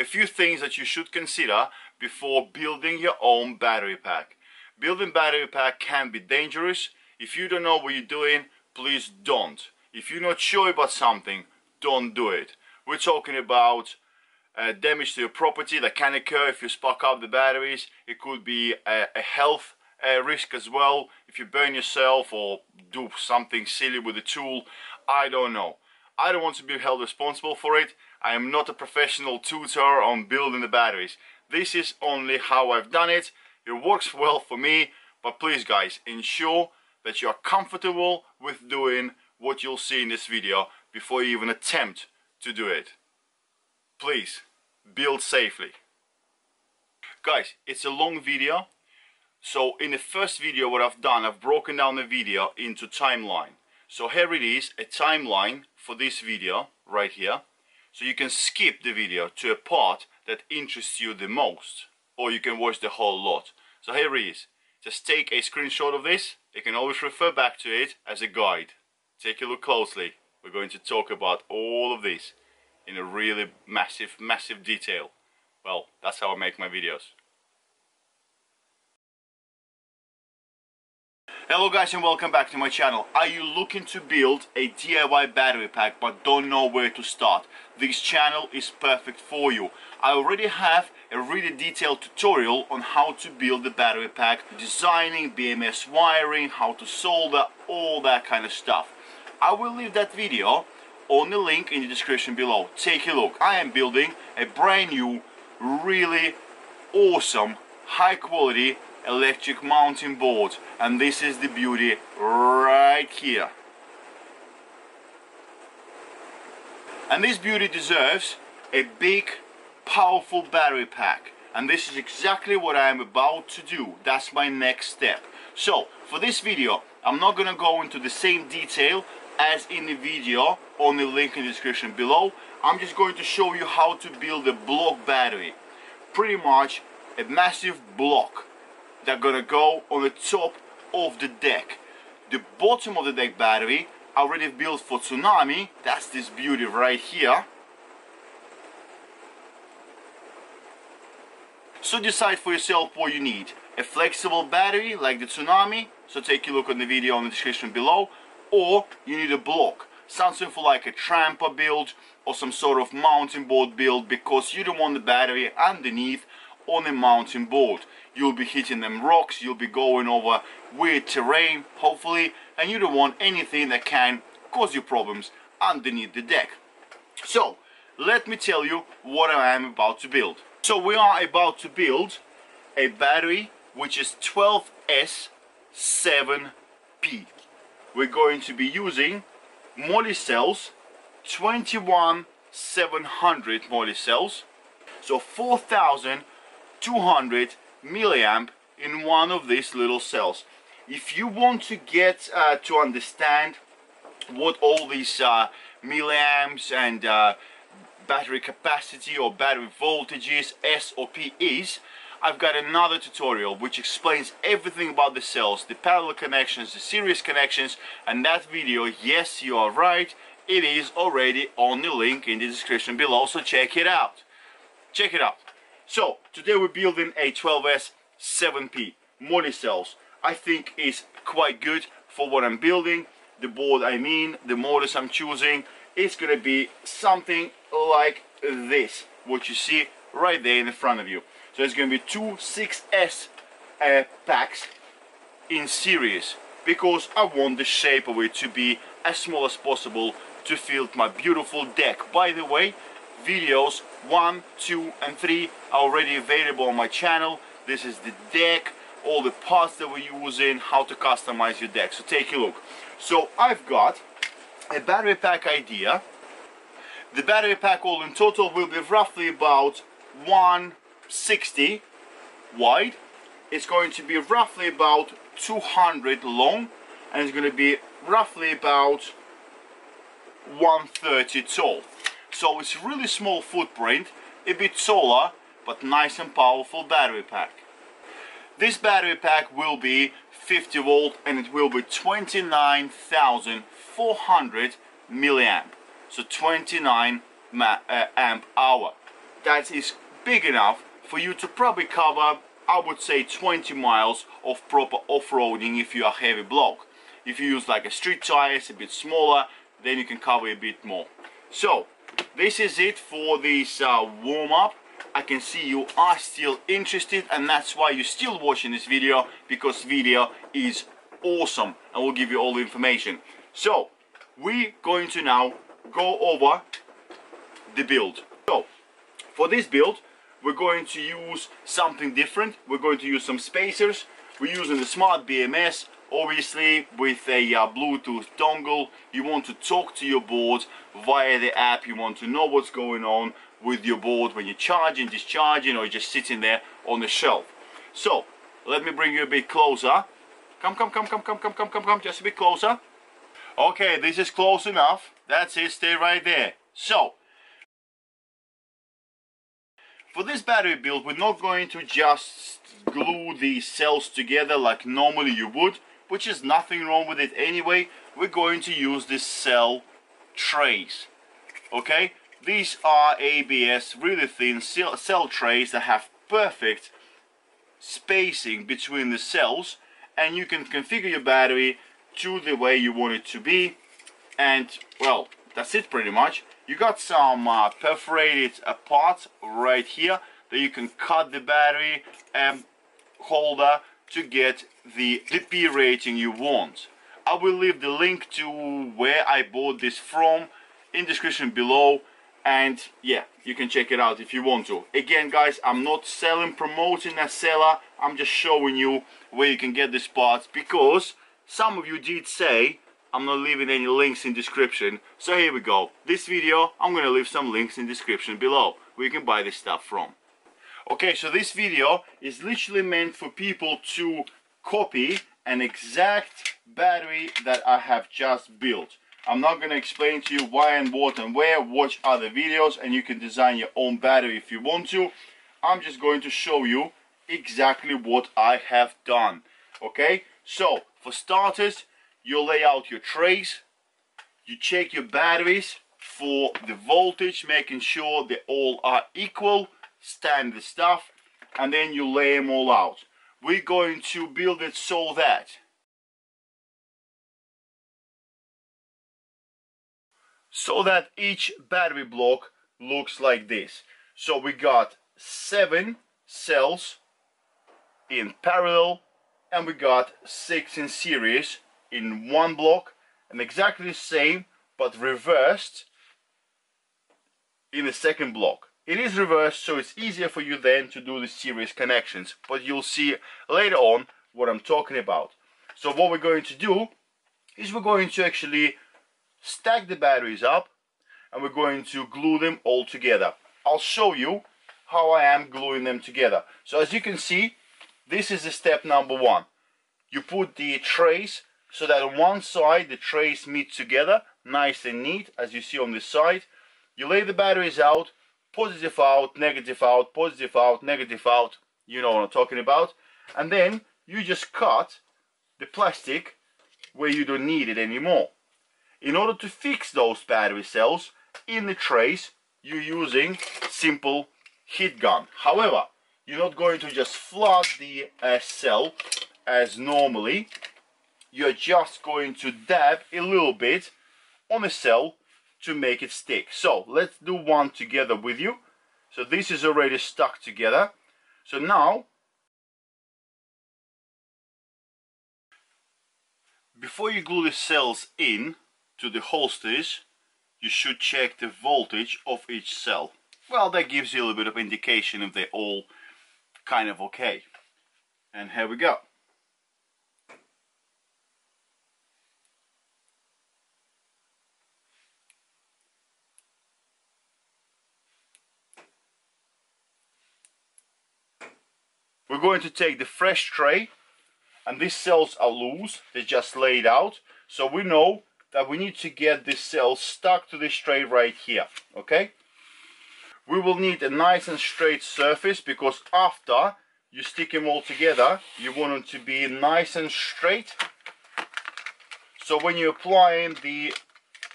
a few things that you should consider before building your own battery pack. Building battery pack can be dangerous. If you don't know what you're doing, please don't. If you're not sure about something, don't do it. We're talking about damage to your property that can occur if you spark up the batteries. It could be a health risk as well, if you burn yourself or do something silly with a tool. I don't know. I don't want to be held responsible for it. I am not a professional tutor on building the batteries. This is only how I've done it. It works well for me, but please guys, ensure that you're comfortable with doing what you'll see in this video before you even attempt to do it. Please build safely. Guys, it's a long video, so in the first video what I've done, I've broken down the video into timeline. So here it is, a timeline for this video right here. So you can skip the video to a part that interests you the most, or you can watch the whole lot. So here it is. Just take a screenshot of this. You can always refer back to it as a guide. Take a look closely. We're going to talk about all of this in a really massive detail. Well, that's how I make my videos. Hello guys, and welcome back to my channel. Are you looking to build a DIY battery pack but don't know where to start? This channel is perfect for you. I already have a really detailed tutorial on how to build the battery pack, designing, BMS wiring, how to solder, all that kind of stuff. I will leave that video on the link in the description below. Take a look. I am building a brand new, really awesome, high quality electric mounting board, and this is the beauty right here. And this beauty deserves a big, powerful battery pack, and this is exactly what I am about to do. That's my next step. So for this video, I'm not gonna go into the same detail as in the video on the link in the description below. I'm just going to show you how to build a block battery, pretty much a massive block that's gonna go on the top of the deck. The bottom of the deck battery I already built for Tsunami. That's this beauty right here. So decide for yourself what you need. A flexible battery like the Tsunami, so take a look on the video in the description below, or you need a block, something for like a tramper build or some sort of mounting board build, because you don't want the battery underneath on a mountain board. You'll be hitting them rocks, you'll be going over weird terrain, hopefully, and you don't want anything that can cause you problems underneath the deck. So let me tell you what I am about to build. So we are about to build a battery which is 12S7P. We're going to be using Molicel's 21700 Molicel's, so 4,200 milliamp in one of these little cells. If you want to get to understand what all these milliamps and battery capacity or battery voltages S or P is, I've got another tutorial which explains everything about the cells, the parallel connections, the series connections, and that video, yes, you are right, it is already on the link in the description below, so check it out. Check it out. So today we're building a 12S7P Molicel. I think it's quite good for what I'm building. The board, I mean, the motors I'm choosing, it's gonna be something like this, what you see right there in the front of you. So it's gonna be two 6S packs in series, because I want the shape of it to be as small as possible to fill my beautiful deck. By the way, videos 1, 2, and 3 are already available on my channel. This is the deck, all the parts that we're using, how to customize your deck, so take a look. So I've got a battery pack idea. The battery pack all in total will be roughly about 160 wide. It's going to be roughly about 200 long, and it's going to be roughly about 130 tall. So it's a really small footprint, a bit taller, but nice and powerful battery pack. This battery pack will be 50 volt and it will be 29,400 milliamp, so 29 amp hour. that is big enough for you to probably cover, I would say, 20 miles of proper off-roading if you are heavy block. If you use like a street tires, a bit smaller, then you can cover a bit more. So this is it for this warm-up. I can see you are still interested, and that's why you're still watching this video, because video is awesome and will give you all the information. So we're going to now go over the build. So for this build, we're going to use something different. We're going to use some spacers. We're using the Smart BMS, obviously, with a Bluetooth dongle. You want to talk to your board via the app. You want to know what's going on with your board when you're charging, discharging, or just sitting there on the shelf. So let me bring you a bit closer. Come, just a bit closer. Okay, this is close enough. That's it, stay right there. So for this battery build, we're not going to just glue the cells together like normally you would, which is nothing wrong with it anyway. We're going to use the cell trays. Okay, these are ABS, really thin cell trays that have perfect spacing between the cells, and you can configure your battery to the way you want it to be. And well, that's it pretty much. You got some perforated parts right here that you can cut the battery holder to get the DP rating you want. I will leave the link to where I bought this from in description below, and yeah, you can check it out if you want to. Again guys, I'm not selling, promoting a seller, I'm just showing you where you can get these parts, because some of you did say I'm not leaving any links in description. So here we go. This video, I'm gonna leave some links in description below where you can buy this stuff from. Okay, so this video is literally meant for people to copy an exact battery that I have just built. I'm not gonna explain to you why and what and where. Watch other videos and you can design your own battery if you want to. I'm just going to show you exactly what I have done. Okay, so for starters, you lay out your trays, you check your batteries for the voltage, making sure they all are equal, standard stuff, and then you lay them all out. We're going to build it so that each battery block looks like this. So we got 7 cells in parallel, and we got 6 in series in one block, and exactly the same but reversed in the second block. It is reversed, so it's easier for you then to do the series connections, but you'll see later on what I'm talking about. So what we're going to do is we're going to actually stack the batteries up, and we're going to glue them all together. I'll show you how I am gluing them together. So as you can see, this is the step number 1. You put the trays so that on one side the trays meet together, nice and neat, as you see on this side. You lay the batteries out, positive out, negative out, positive out, negative out, you know what I'm talking about. And then you just cut the plastic where you don't need it anymore. In order to fix those battery cells in the trays, you're using simple heat gun. However, you're not going to just flood the cell as normally. You're just going to dab a little bit on the cell to make it stick. So let's do one together with you. So this is already stuck together. So now, before you glue the cells in to the holsters, you should check the voltage of each cell. Well, that gives you a little bit of indication if they're all kind of okay. And here we go. We're going to take the fresh tray, and these cells are loose, they're just laid out, so we know that we need to get this cell stuck to this tray right here, okay? We will need a nice and straight surface, because after you stick them all together, you want them to be nice and straight. So when you're applying the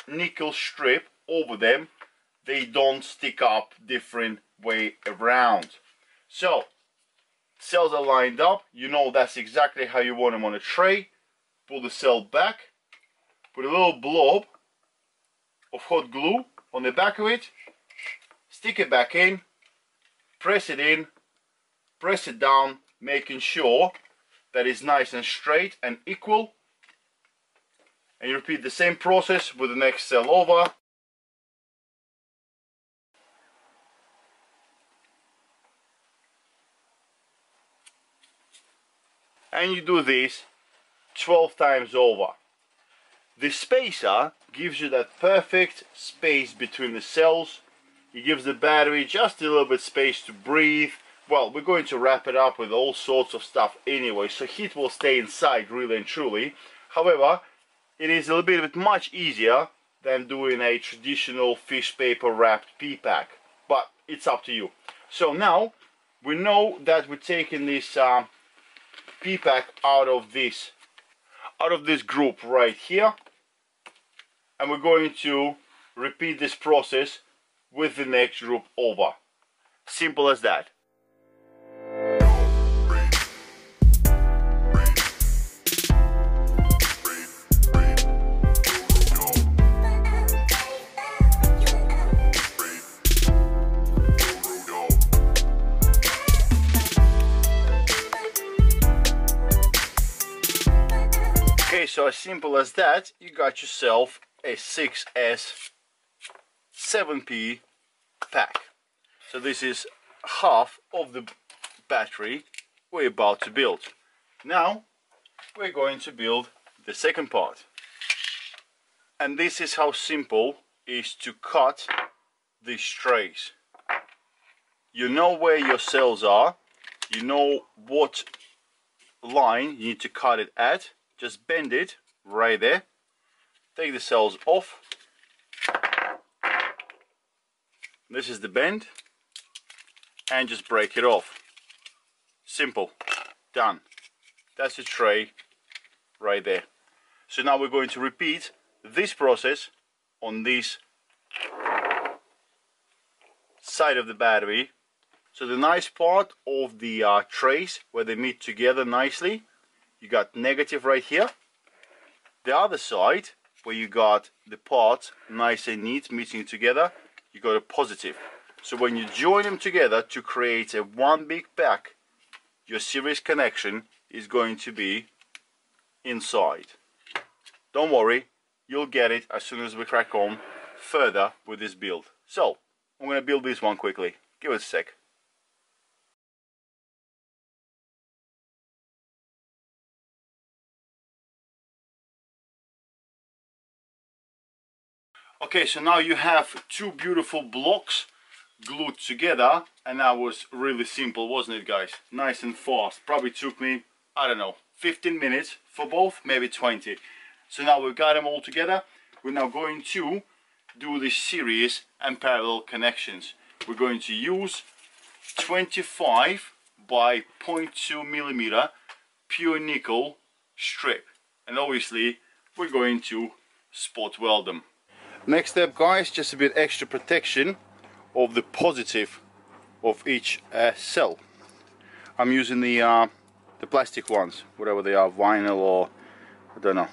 nickel strip over them, they don't stick up different way around. So cells are lined up, you know that's exactly how you want them on a tray. Pull the cell back, put a little blob of hot glue on the back of it, stick it back in, press it down, making sure that it's nice and straight and equal. And you repeat the same process with the next cell over. And you do this 12 times over. The spacer gives you that perfect space between the cells. It gives the battery just a little bit space to breathe. Well, we're going to wrap it up with all sorts of stuff anyway, so heat will stay inside really and truly. However, it is a little bit much easier than doing a traditional fish paper wrapped P-pack, but it's up to you. So now we know that we're taking this P-pack out of this group right here, and we're going to repeat this process with the next group over. Simple as that. So as simple as that, you got yourself a 6S 7P pack. So this is half of the battery we're about to build. Now we're going to build the second part. And this is how simple it is to cut these trays. You know where your cells are, you know what line you need to cut it at. Just bend it right there, take the cells off. This is the bend, and just break it off. Simple, done. That's the tray right there. So now we're going to repeat this process on this side of the battery. So the nice part of the trays where they meet together nicely, you got negative right here. The other side, where you got the parts nice and neat meeting together, you got a positive. So when you join them together to create a one big pack, your series connection is going to be inside. Don't worry, you'll get it as soon as we crack on further with this build. So I'm going to build this one quickly. Give it a sec. Okay, so now you have two beautiful blocks glued together, and that was really simple, wasn't it, guys? Nice and fast. Probably took me, I don't know, 15 minutes for both, maybe 20. So now we've got them all together. We're now going to do this series and parallel connections. We're going to use 25 by 0.2 millimeter pure nickel strip, and obviously we're going to spot weld them. Next step, guys, just a bit extra protection of the positive of each cell. I'm using the plastic ones, whatever they are, vinyl or I don't know.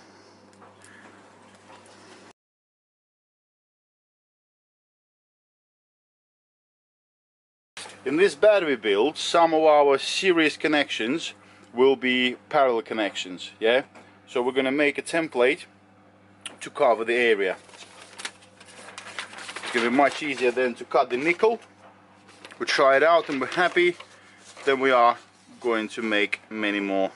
In this battery build, some of our series connections will be parallel connections, yeah? So we're going to make a template to cover the area. It'll be much easier than to cut the nickel. We try it out and we're happy, then we are going to make many more.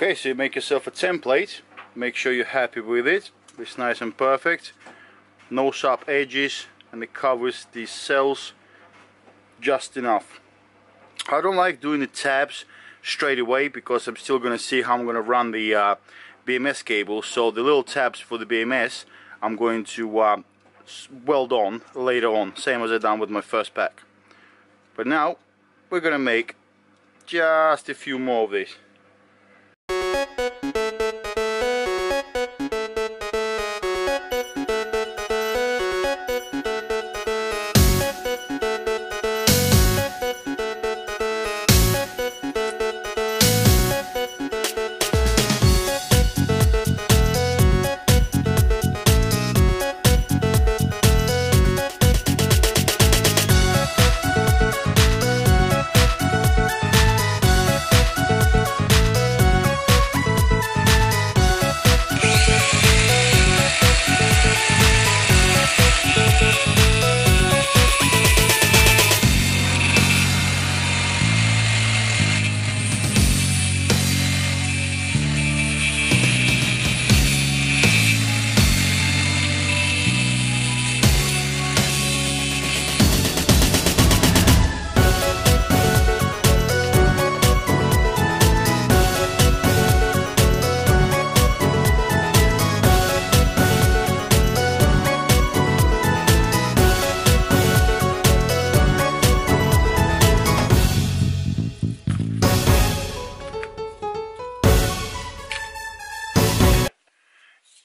Okay, so you make yourself a template, make sure you're happy with it, it's nice and perfect, no sharp edges, and it covers these cells just enough. I don't like doing the tabs straight away because I'm still going to see how I'm going to run the BMS cable, so the little tabs for the BMS I'm going to weld on later on, same as I done with my first pack. But now we're going to make just a few more of these.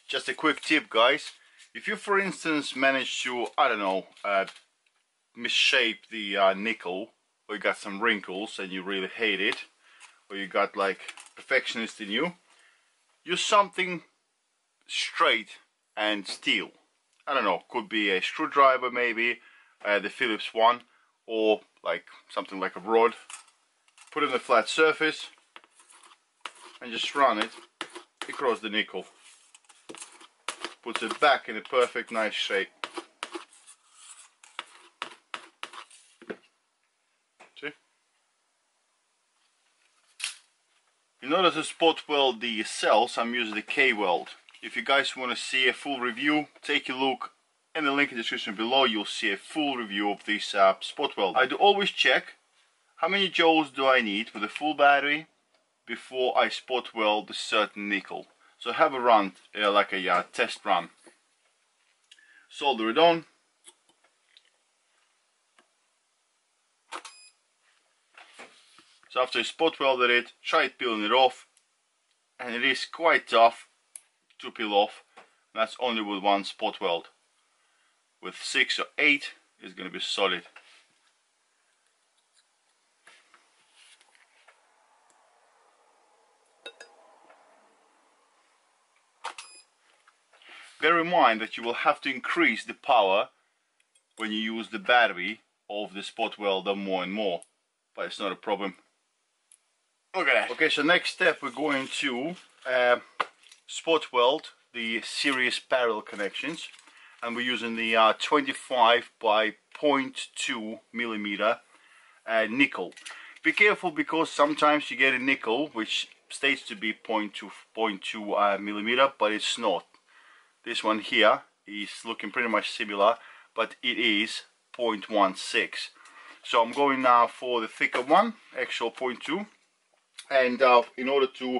Just a quick tip, guys, if you for instance manage to, I don't know, misshape the nickel, or you got some wrinkles and you really hate it, or you got like perfectionist in you, use something straight and steel. I don't know, could be a screwdriver maybe, the Phillips one, or like something like a rod. Put it on a flat surface and just run it across the nickel. Puts it back in a perfect, nice shape. See? In order to spot weld the cells, I'm using the K-Weld. If you guys want to see a full review, take a look in the link in the description below. You'll see a full review of this spot weld. I do always check how many joules do I need for the full battery before I spot weld a certain nickel. So have a run, like a test run. Solder it on. So after you spot welded it, try peeling it off. And it is quite tough to peel off. And that's only with one spot weld. With 6 or 8, it's going to be solid. Bear in mind that you will have to increase the power when you use the battery of the spot welder more and more, but it's not a problem. Look at that. Okay, so next step we're going to spot weld the series parallel connections, and we're using the 25 by 0.2 millimeter nickel. Be careful, because sometimes you get a nickel which states to be 0.2 millimeter, but it's not. This one here is looking pretty much similar, but it is 0.16. So I'm going now for the thicker one, actual 0.2. And in order to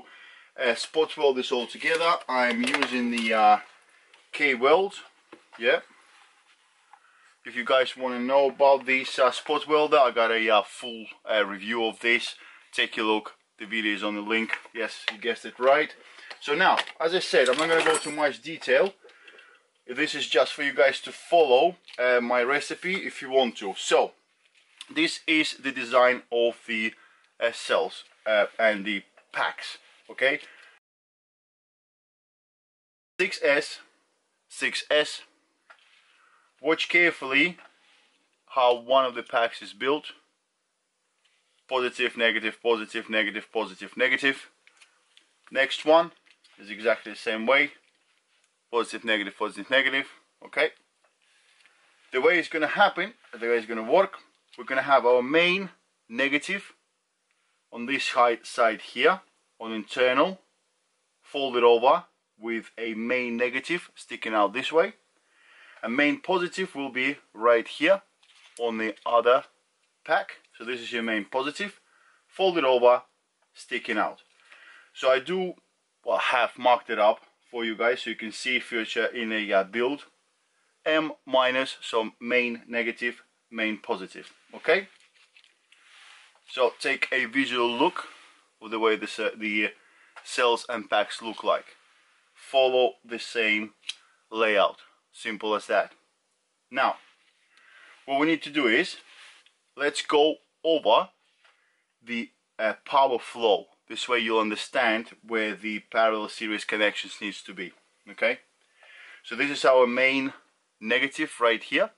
spot weld this all together, I'm using the K-Weld. Yeah. If you guys want to know about this spot welder, I got a full review of this. Take a look. The video is on the link. Yes, you guessed it right. So now, as I said, I'm not going to go too much detail. This is just for you guys to follow my recipe if you want to. So, this is the design of the cells and the packs. Okay? 6S, 6S. Watch carefully how one of the packs is built. Positive, negative, positive, negative, positive, negative. Next one is exactly the same way. Positive, negative, positive, negative. Okay. The way it's going to happen, the way it's going to work, we're going to have our main negative on this side here, on internal, fold it over with a main negative sticking out this way. A main positive will be right here on the other pack. So this is your main positive, fold it over, sticking out. So I do, well, have marked it up for you guys so you can see future in a build. M minus, so main negative, main positive. Okay, so take a visual look of the way this, the cells and packs look like. Follow the same layout, simple as that. Now what we need to do is let's go over the power flow. This way you'll understand where the parallel series connections needs to be. Okay, so this is our main negative right here,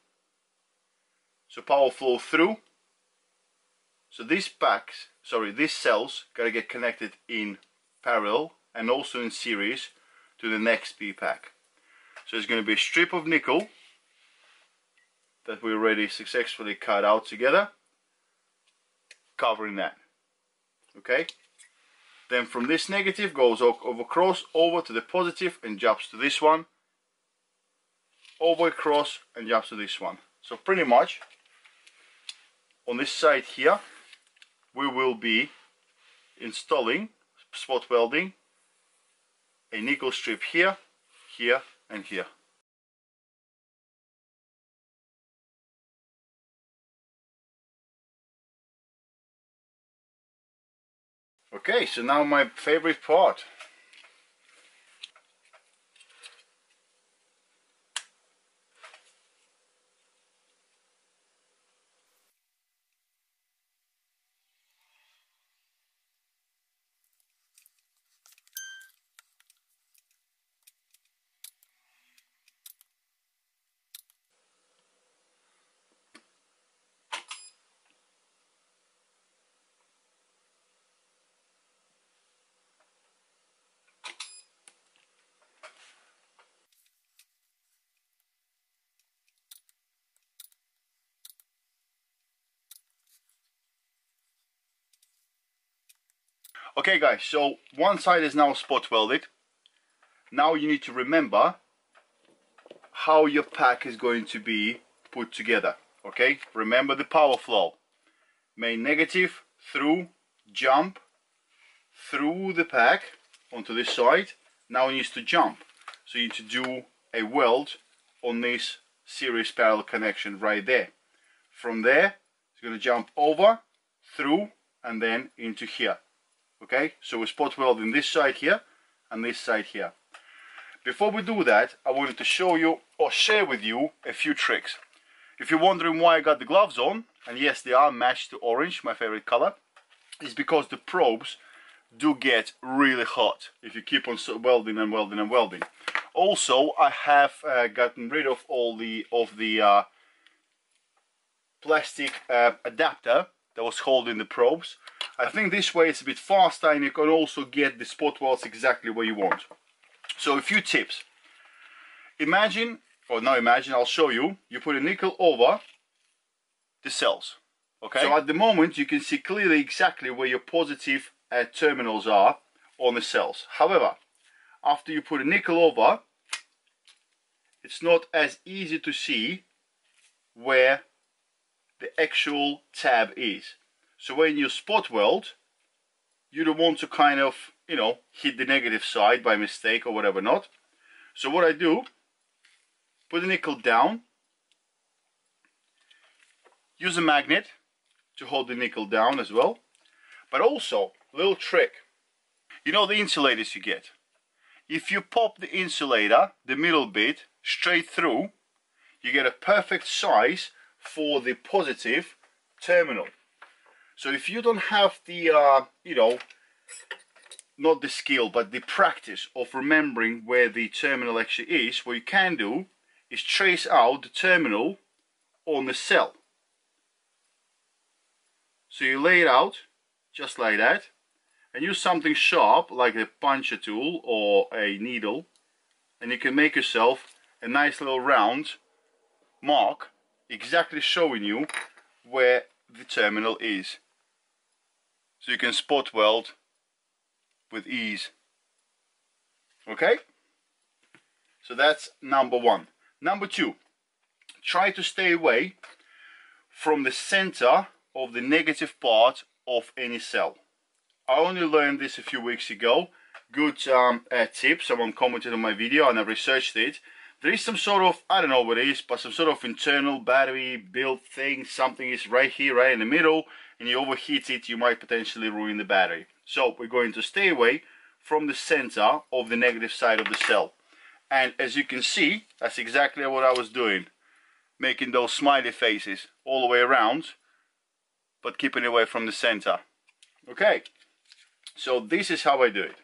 so power flow through. So these packs, sorry, these cells gotta get connected in parallel and also in series to the next B pack. So it's going to be a strip of nickel that we already successfully cut out together, covering that. Okay, then from this negative goes over, cross over to the positive and jumps to this one, over, cross and jumps to this one. So pretty much on this side here we will be installing, spot welding, a nickel strip here, here and here. Okay, so now my favorite part. Okay guys, so one side is now spot welded. Now you need to remember how your pack is going to be put together. Okay, remember the power flow. Main negative, through, jump, through the pack onto this side. Now it needs to jump. So you need to do a weld on this series parallel connection right there. From there, it's going to jump over, through, and then into here. Okay, so we spot welding this side here and this side here. Before we do that, I wanted to show you or share with you a few tricks. If you're wondering why I got the gloves on, and yes, they are matched to orange, my favorite color, is because the probes do get really hot if you keep on welding and welding and welding. Also, I have gotten rid of all the plastic adapter that was holding the probes. I think this way it's a bit faster and you can also get the spot welds exactly where you want. So a few tips. Imagine, or not imagine, I'll show you. You put a nickel over the cells. Okay. So at the moment you can see clearly exactly where your positive terminals are on the cells. However, after you put a nickel over, it's not as easy to see where the actual tab is. So when you spot weld, you don't want to kind of, you know, hit the negative side by mistake or whatever not. So what I do, put the nickel down, use a magnet to hold the nickel down as well. But also, little trick, you know the insulators you get. If you pop the insulator, the middle bit, straight through, you get a perfect size for the positive terminal. So if you don't have the, you know, not the skill, but the practice of remembering where the terminal actually is, what you can do is trace out the terminal on the cell. So you lay it out just like that and use something sharp like a puncture tool or a needle, and you can make yourself a nice little round mark exactly showing you where the terminal is. So you can spot weld with ease. Okay? So that's number one. Number two, try to stay away from the center of the negative part of any cell. I only learned this a few weeks ago. Good tip, someone commented on my video and I researched it. There is some sort of, I don't know what it is, but some sort of internal battery built thing. Something is right here, right in the middle, and you overheat it, you might potentially ruin the battery. So we're going to stay away from the center of the negative side of the cell. And as you can see, that's exactly what I was doing. Making those smiley faces all the way around, but keeping it away from the center. Okay, so this is how I do it.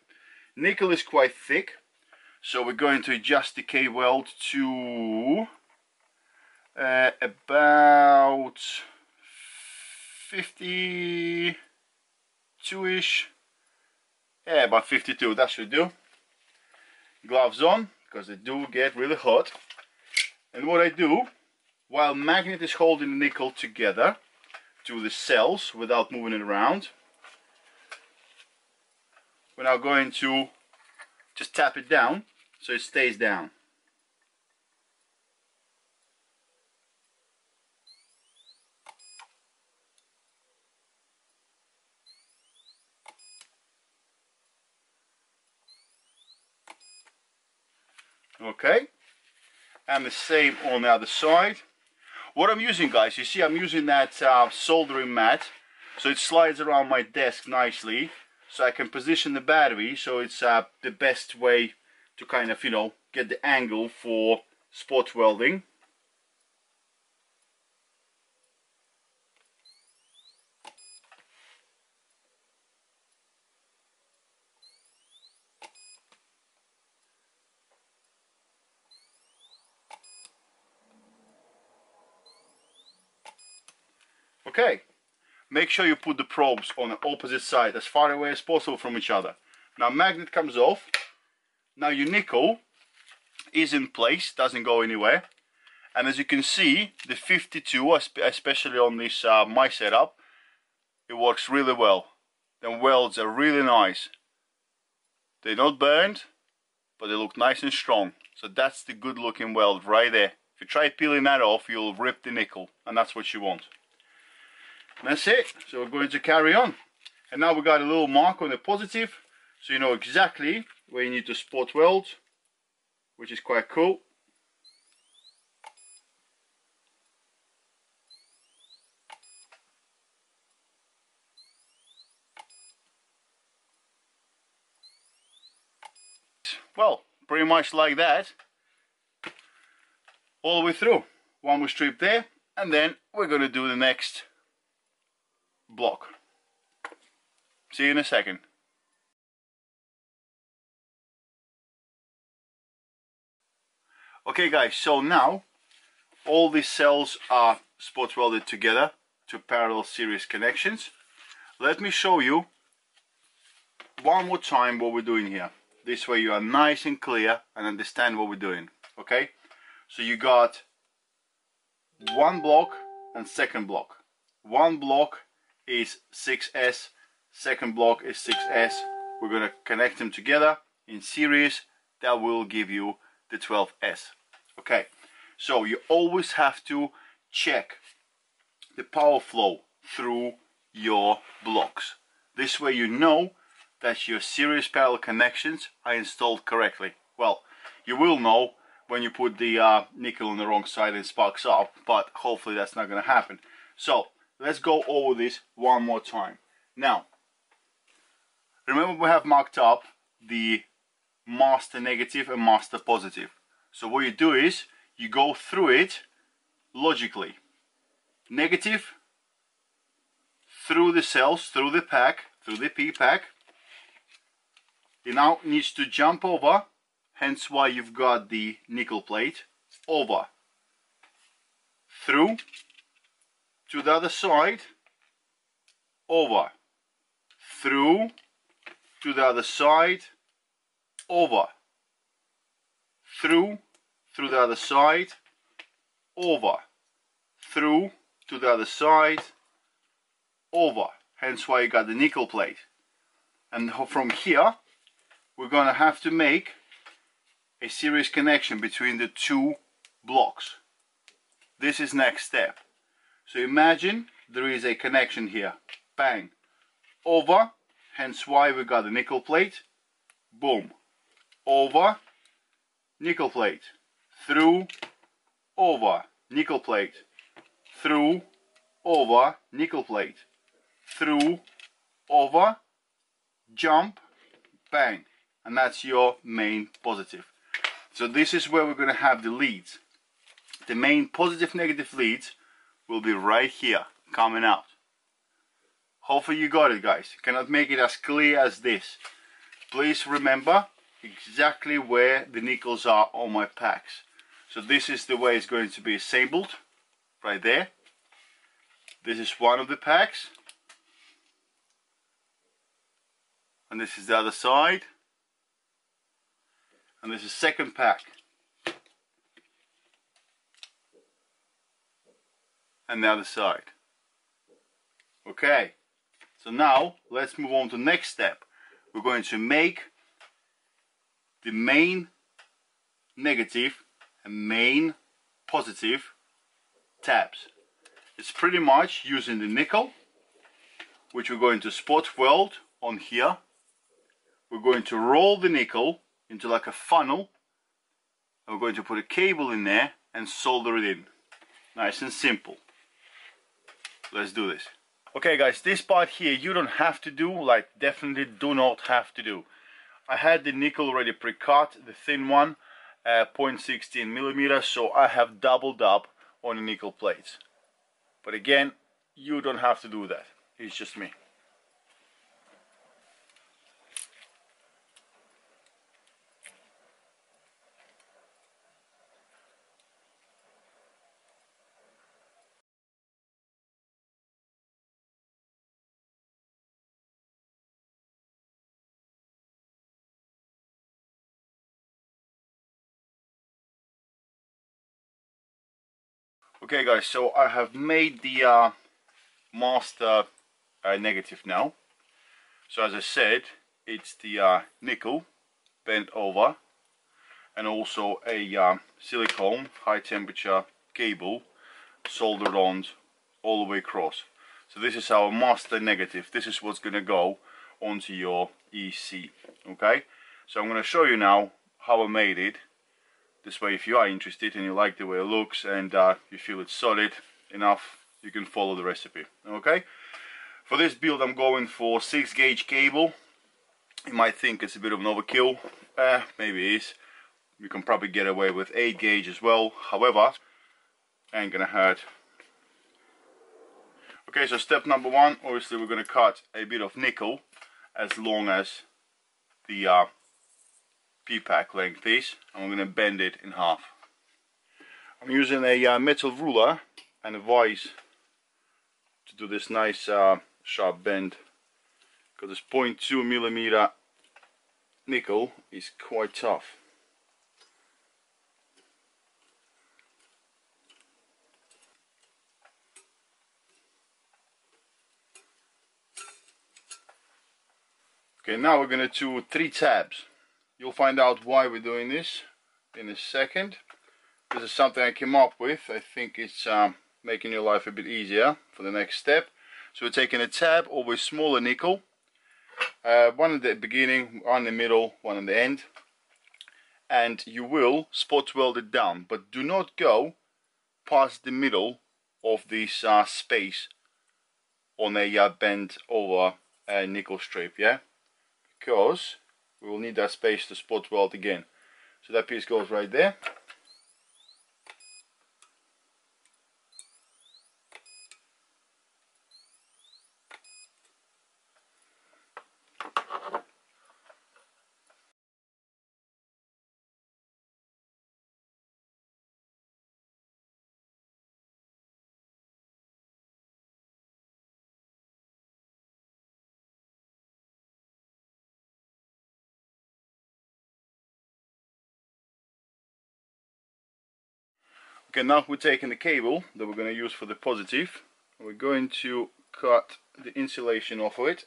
Nickel is quite thick, so we're going to adjust the K-Weld to about 52-ish. Yeah, about 52, that should do. Gloves on, because they do get really hot. And what I do, while magnet is holding the nickel together to the cells without moving it around, we're now going to just tap it down so it stays down. Okay, and the same on the other side. What I'm using, guys, you see I'm using that soldering mat, so it slides around my desk nicely, so I can position the battery, so it's the best way to kind of, you know, get the angle for spot welding. Okay, make sure you put the probes on the opposite side, as far away as possible from each other. Now magnet comes off, now your nickel is in place, doesn't go anywhere, and as you can see, the 52, especially on this my setup, it works really well. The welds are really nice, they're not burned, but they look nice and strong. So that's the good looking weld right there. If you try peeling that off, you'll rip the nickel, and that's what you want. That's it, so we're going to carry on. And now we got a little mark on the positive, so you know exactly where you need to spot weld, which is quite cool. Well, pretty much like that, all the way through. One more strip there, and then we're going to do the next block. See you in a second. Okay guys, so now all these cells are spot welded together to parallel series connections. Let me show you one more time what we're doing here. This way you are nice and clear and understand what we're doing. Okay, so you got one block and second block. One block is 6S, second block is 6S. We're going to connect them together in series. That will give you the 12S. Okay, so you always have to check the power flow through your blocks. This way you know that your series parallel connections are installed correctly. Well, you will know when you put the nickel on the wrong side and sparks up, but hopefully that's not going to happen. So let's go over this one more time. Now, remember we have marked up the master negative and master positive. So what you do is, you go through it logically. Negative, through the cells, through the pack, through the P-pack. It now needs to jump over, hence why you've got the nickel plate, over, through, to the other side, over, through, to the other side, over, through the other side, over, through, to the other side, over. Hence why you got the nickel plate. And from here, we're going to have to make a serious connection between the two blocks. This is next step. So imagine there is a connection here, bang, over, hence why we got a nickel plate, boom, over, nickel plate, through, over, nickel plate, through, over, nickel plate, through, over, jump, bang, and that's your main positive. So this is where we're going to have the leads. The main positive negative leads will be right here, coming out. Hopefully you got it, guys. Cannot make it as clear as this. Please remember exactly where the nickels are on my packs. So this is the way it's going to be assembled, right there. This is one of the packs. And this is the other side. And this is the second pack. And the other side. Okay, so now let's move on to the next step. We're going to make the main negative and main positive tabs. It's pretty much using the nickel, which we're going to spot weld on here. We're going to roll the nickel into like a funnel. We're going to put a cable in there and solder it in. Nice and simple. Let's do this. Okay guys, this part here you don't have to do, like definitely do not have to do. I had the nickel already pre-cut, the thin one, 0.16 millimeters, so I have doubled up on the nickel plates. But again, you don't have to do that, it's just me. Okay guys, so I have made the master negative now. So as I said, it's the nickel bent over and also a silicone high temperature cable soldered on all the way across. So this is our master negative. This is what's going to go onto your EC. Okay, so I'm going to show you now how I made it. This way, if you are interested and you like the way it looks and you feel it's solid enough, you can follow the recipe. Okay? For this build, I'm going for 6-gauge cable. You might think it's a bit of an overkill. Maybe it is. You can probably get away with 8-gauge as well. However, ain't gonna hurt. Okay, so step number one, obviously we're gonna cut a bit of nickel as long as the P-pack length piece, and I'm going to bend it in half. I'm using a metal ruler and a vise to do this nice sharp bend, because this 0.2 millimeter nickel is quite tough. Okay, now we're going to do 3 tabs. You'll find out why we're doing this in a second. This is something I came up with. I think it's making your life a bit easier for the next step. So we're taking a tab over a smaller nickel. One at the beginning, one in the middle, one in the end. And you will spot weld it down. But do not go past the middle of this space on a bent over nickel strip, yeah? Because we will need that space to spot weld again. So that piece goes right there. Okay, now we're taking the cable that we're going to use for the positive. We're going to cut the insulation off of it.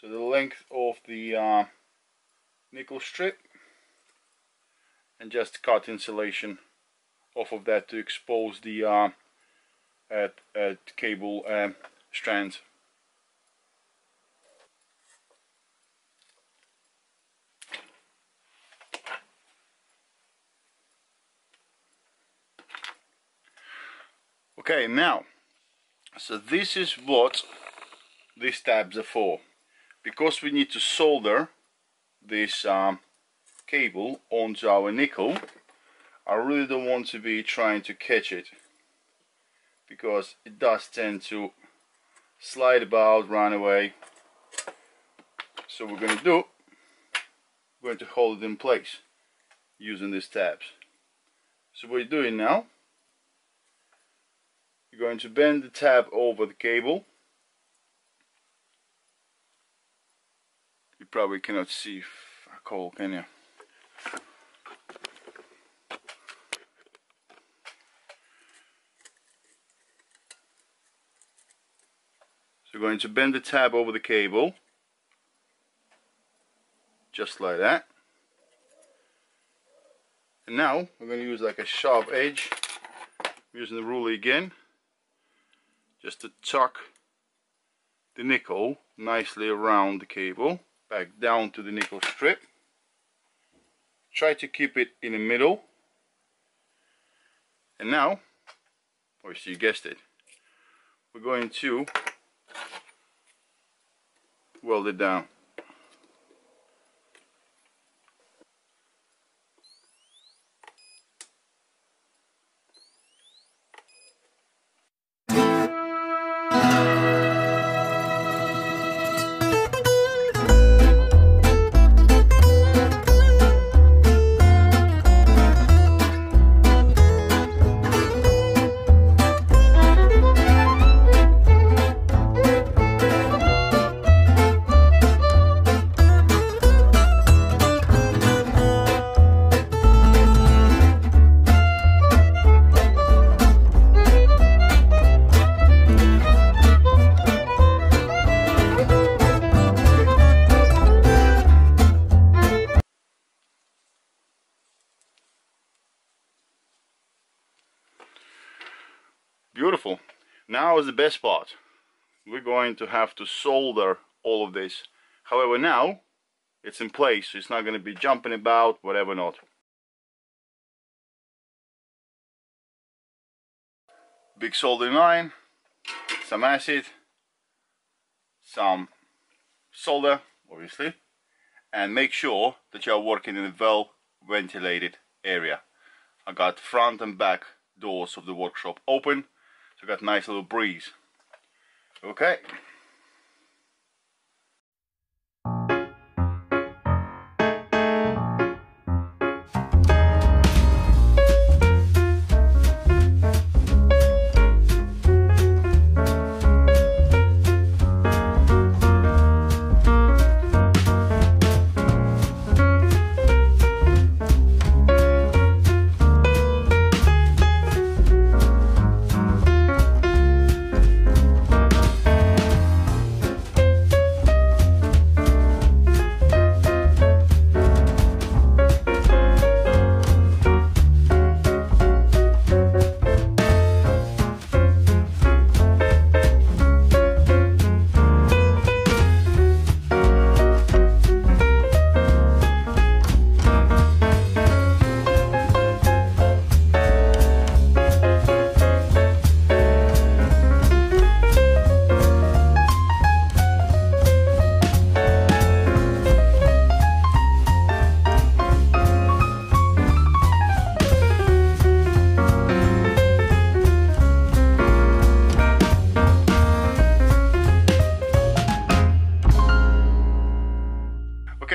So the length of the nickel strip, and just cut insulation off of that to expose the cable strands. Okay, now, so this is what these tabs are for. Because we need to solder this cable onto our nickel, I really don't want to be trying to catch it, because it does tend to slide about, run away. So what we're going to do, we're going to hold it in place using these tabs. So what you're doing now, you're going to bend the tab over the cable. You probably cannot see a coal, can you? So you're going to bend the tab over the cable, just like that. And now we're going to use like a sharp edge. I'm using the ruler again, just to tuck the nickel nicely around the cable, back down to the nickel strip. Try to keep it in the middle. And now, obviously you guessed it, we're going to weld it down. Beautiful. Now is the best part. We're going to have to solder all of this. However, now it's in place, so it's not going to be jumping about, whatever not. Big soldering iron, some acid, some solder, obviously, and make sure that you are working in a well-ventilated area. I got front and back doors of the workshop open. So got a nice little breeze. Okay.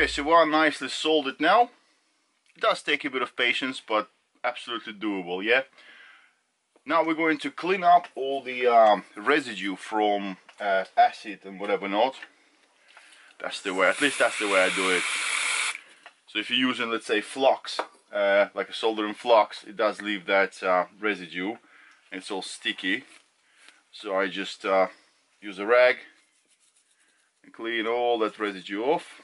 So we are nicely soldered now. It does take a bit of patience, but absolutely doable, yeah? Now we're going to clean up all the residue from acid and whatever not. That's the way, at least that's the way I do it. So if you're using, let's say, flux, like a soldering flux, it does leave that residue, and it's all sticky. So I just use a rag and clean all that residue off.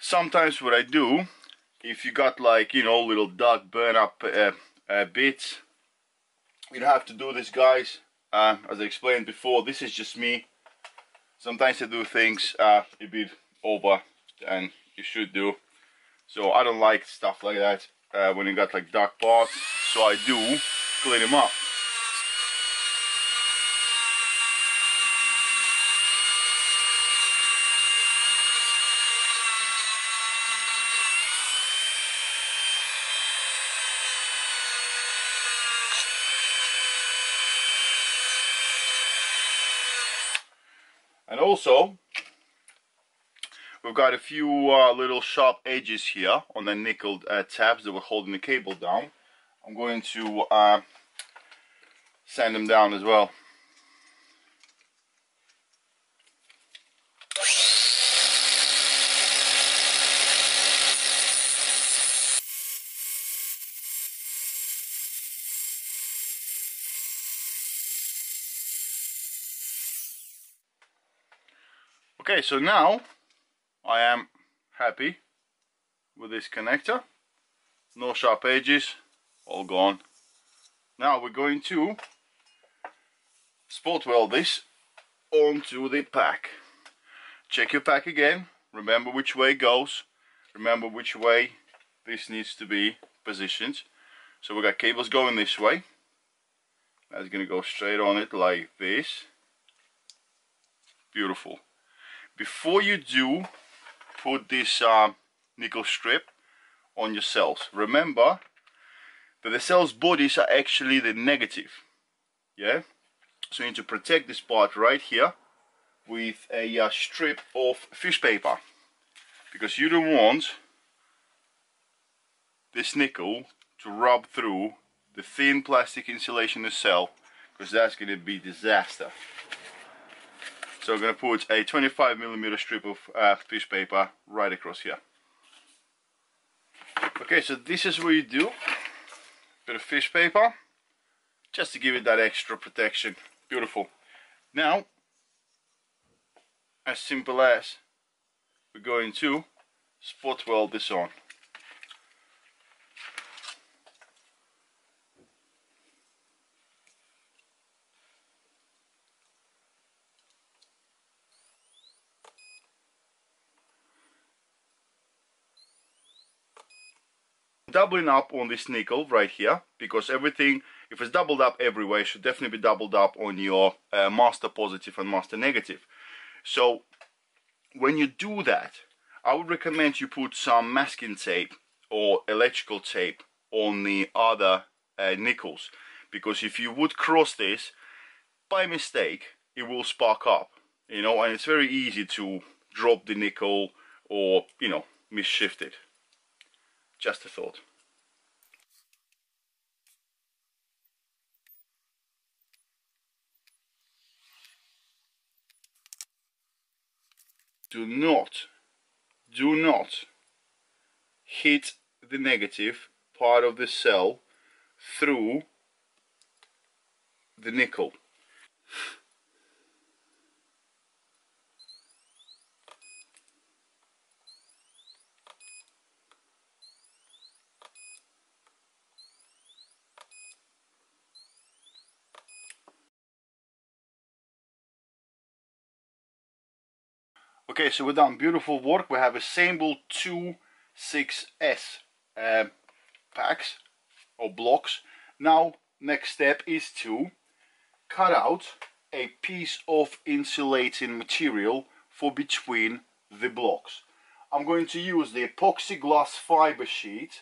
Sometimes what I do, if you got like, you know, little dark burn up bits, you don't have to do this, guys. As I explained before, this is just me. Sometimes I do things a bit over than you should do. So I don't like stuff like that when you got like dark parts. So I do clean them up. And also, we've got a few little sharp edges here on the nickel tabs that were holding the cable down. I'm going to sand them down as well. Okay, so now I am happy with this connector. No sharp edges, all gone. Now we're going to spot weld this onto the pack. Check your pack again, remember which way it goes, remember which way this needs to be positioned. So we got cables going this way. That's gonna go straight on it like this. Beautiful. Before you do, put this nickel strip on your cells. Remember that the cells' bodies are actually the negative. Yeah? So you need to protect this part right here with a strip of fish paper, because you don't want this nickel to rub through the thin plastic insulation in the cell, because that's going to be a disaster. So I'm going to put a 25mm strip of fish paper right across here. Okay, so this is what you do. Bit of fish paper, just to give it that extra protection. Beautiful. Now, as simple as, we're going to spot weld this on. Doubling up on this nickel right here, because everything, if it's doubled up everywhere, it should definitely be doubled up on your master positive and master negative. So when you do that, I would recommend you put some masking tape or electrical tape on the other nickels, because if you would cross this by mistake, it will spark up, you know, and it's very easy to drop the nickel or, you know, misshift it. Just a thought. Do not hit the negative part of the cell through the nickel. Okay, so we're done. Beautiful work. We have assembled 2 6S packs or blocks. Now, next step is to cut out a piece of insulating material for between the blocks. I'm going to use the epoxy glass fiber sheet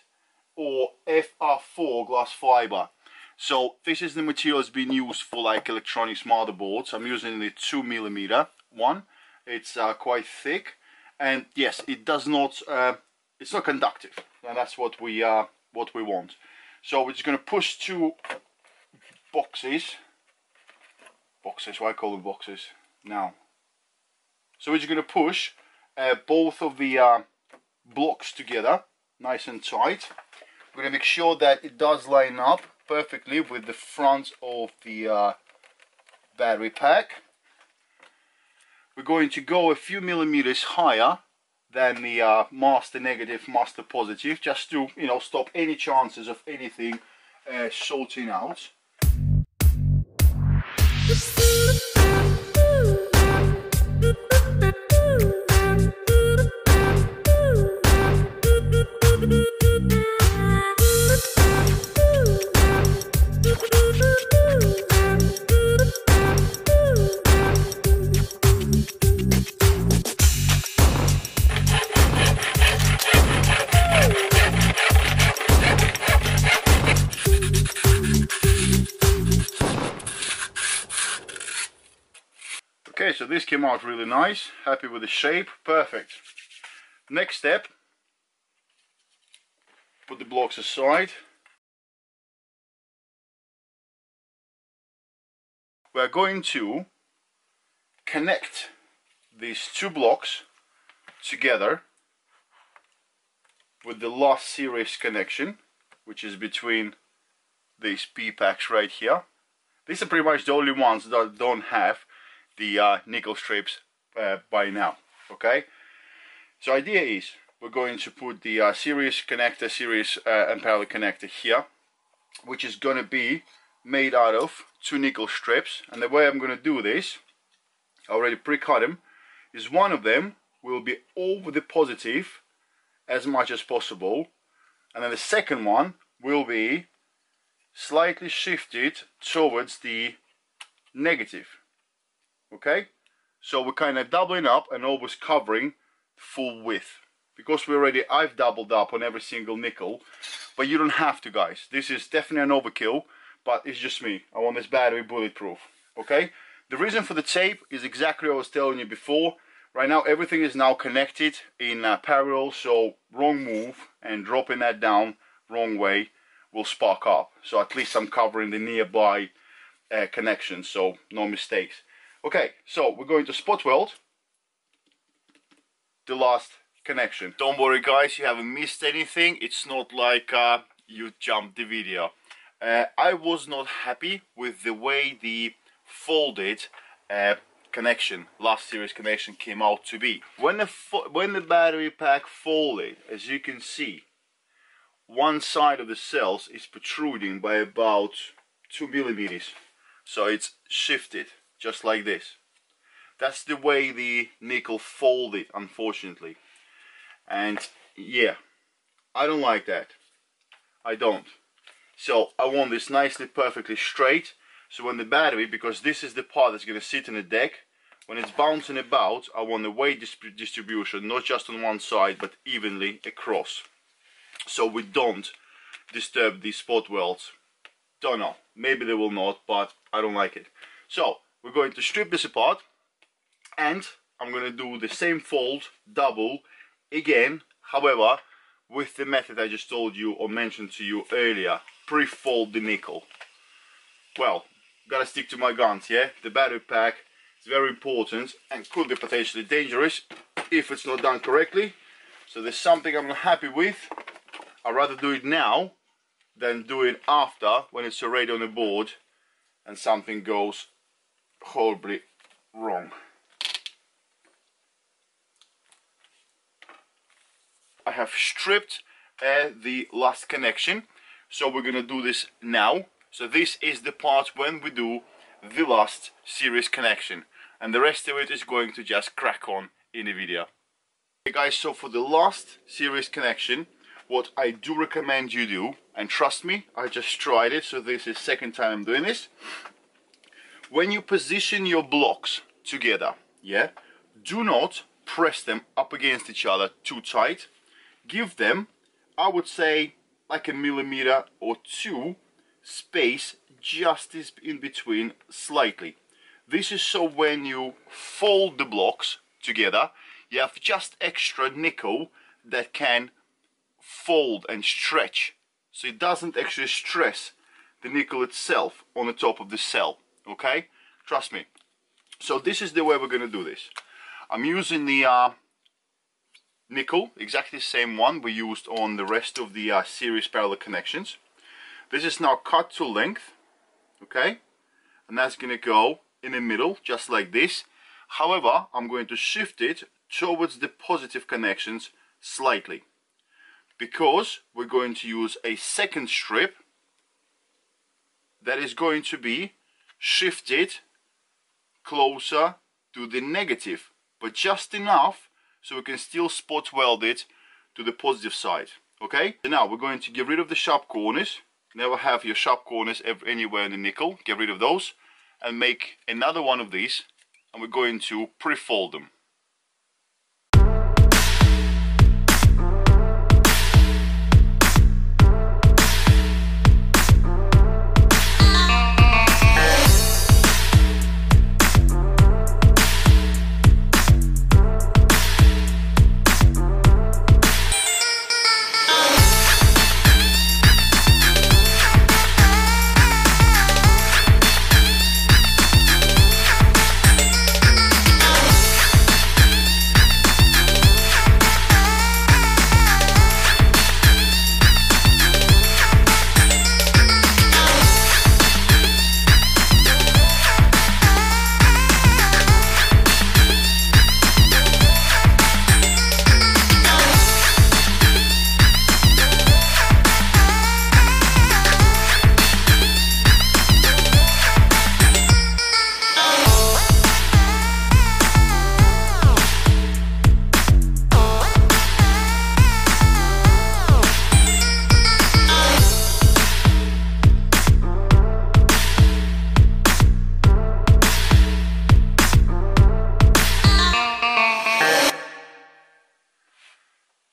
or FR4 glass fiber. So this is the material that's been used for like electronics motherboards. I'm using the 2mm one. It's quite thick, and yes, it does not. It's not conductive, and that's what we want. So we're just going to push two boxes. Boxes. Why I call them boxes now? So we're just going to push both of the blocks together, nice and tight. We're going to make sure that it does line up perfectly with the front of the battery pack. we're going to go a few millimeters higher than the master negative, master positive, just to, you know, stop any chances of anything shorting out. Okay, so this came out really nice, happy with the shape, perfect. Next step, put the blocks aside. We're going to connect these two blocks together with the last series connection, which is between these P-packs right here. These are pretty much the only ones that don't have the nickel strips by now. Okay, so idea is we're going to put the series connector, series and parallel connector here, which is going to be made out of two nickel strips. And the way I'm going to do this, I already pre-cut them, is one of them will be over the positive as much as possible, and then the second one will be slightly shifted towards the negative. Okay, so we're kind of doubling up and always covering full width, because we already, I've doubled up on every single nickel, but you don't have to, guys. This is definitely an overkill, but it's just me. I want this battery bulletproof. Okay, the reason for the tape is exactly what I was telling you before. Right now everything is now connected in parallel, so wrong move and dropping that down wrong way will spark up. So at least I'm covering the nearby connections, so no mistakes. Okay, so we're going to spot weld the last connection. Don't worry, guys, you haven't missed anything. It's not like you jumped the video. I was not happy with the way the folded connection, last series connection, came out to be. When the battery pack folded, as you can see, one side of the cells is protruding by about 2 millimeters. So it's shifted. Just like this. That's the way the nickel folded, unfortunately. And yeah, I don't like that. I don't. So I want this nicely, perfectly straight. So when the battery, because this is the part that's going to sit in the deck, when it's bouncing about, I want the weight distribution, not just on one side, but evenly across. So we don't disturb these spot welds. Don't know. Maybe they will not, but I don't like it. So we're going to strip this apart, and I'm going to do the same fold, double, again, however, with the method I just told you or mentioned to you earlier, pre-fold the nickel. Well, gotta stick to my guns, yeah? The battery pack is very important and could be potentially dangerous if it's not done correctly. So there's something I'm not happy with. I'd rather do it now than do it after, when it's already on the board and something goes horribly wrong. I have stripped the last connection, so we're gonna do this now. So this is the part when we do the last series connection, and the rest of it is going to just crack on in the video. Okay, guys, so for the last series connection, what I do recommend you do, and trust me, I just tried it, so this is second time I'm doing this. When you position your blocks together, yeah, do not press them up against each other too tight. Give them, I would say, like a millimeter or two space just in between slightly. This is so when you fold the blocks together, you have just extra nickel that can fold and stretch. So it doesn't actually stress the nickel itself on the top of the cell. Okay, trust me. So this is the way we're going to do this. I'm using the nickel, exactly the same one we used on the rest of the series parallel connections. This is now cut to length, okay, and that's going to go in the middle, just like this. However, I'm going to shift it towards the positive connections slightly, because we're going to use a second strip that is going to be shifted closer to the negative, but just enough so we can still spot weld it to the positive side. Okay, so now we're going to get rid of the sharp corners. Never have your sharp corners anywhere in the nickel. Get rid of those and make another one of these, and we're going to pre-fold them.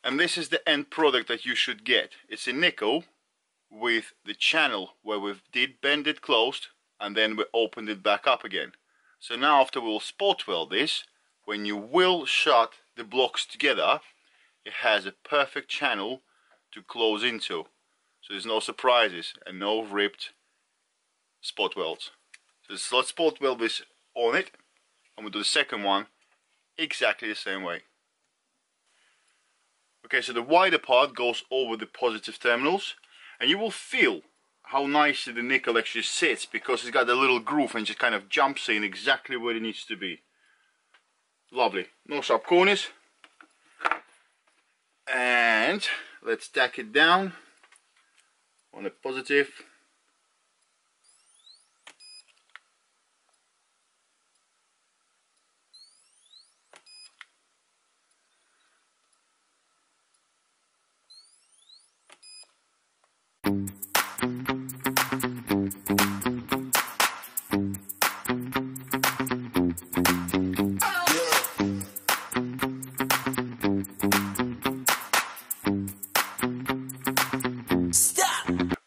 And this is the end product that you should get. It's a nickel with the channel where we did bend it closed and then we opened it back up again. So now after we'll spot weld this, when you will shut the blocks together, it has a perfect channel to close into. So there's no surprises and no ripped spot welds. So let's spot weld this on it, and we'll do the second one exactly the same way. Okay, so the wider part goes over the positive terminals, and you will feel how nicely the nickel actually sits, because it's got a little groove and just kind of jumps in exactly where it needs to be. Lovely. No sharp corners. And let's tack it down on a positive.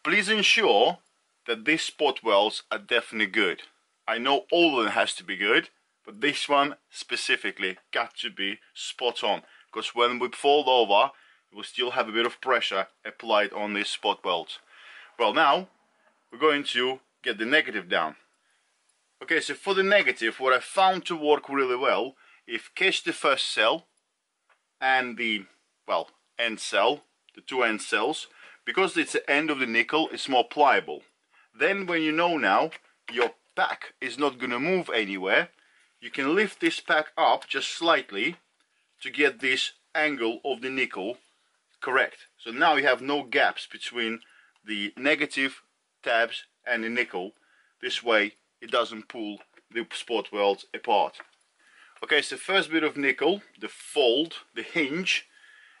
Please ensure that these spot welds are definitely good. I know all of them has to be good, but this one specifically got to be spot on, because when we fold over, we'll still have a bit of pressure applied on this spot weld. Well, now we're going to get the negative down. Okay, so for the negative, what I found to work really well, if catch the first cell and the, well, end cell, the two end cells, because it's the end of the nickel, it's more pliable. Then when you know now your pack is not going to move anywhere, you can lift this pack up just slightly to get this angle of the nickel correct. So now you have no gaps between the negative tabs and the nickel. This way it doesn't pull the spot welds apart. Okay, so first bit of nickel, the fold, the hinge,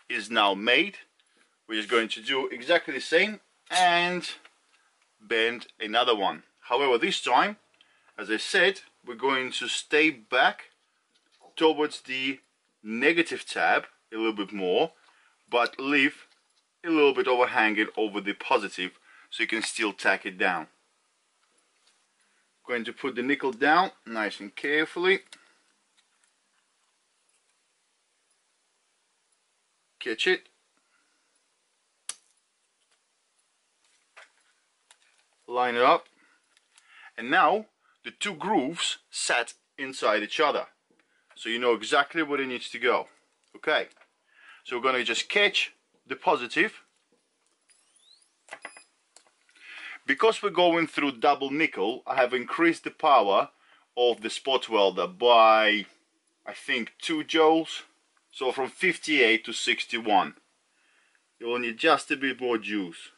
is now made. We're just going to do exactly the same and bend another one. However, this time, as I said, we're going to stay back towards the negative tab a little bit more, but leave a little bit overhanging over the positive, so you can still tack it down. Going to put the nickel down nice and carefully. Catch it. Line it up. And now the two grooves sat inside each other, so you know exactly where it needs to go. Okay, so we're going to just catch the positive. Because we're going through double nickel, I have increased the power of the spot welder by I think 2 joules, so from 58 to 61. You'll need just a bit more juice.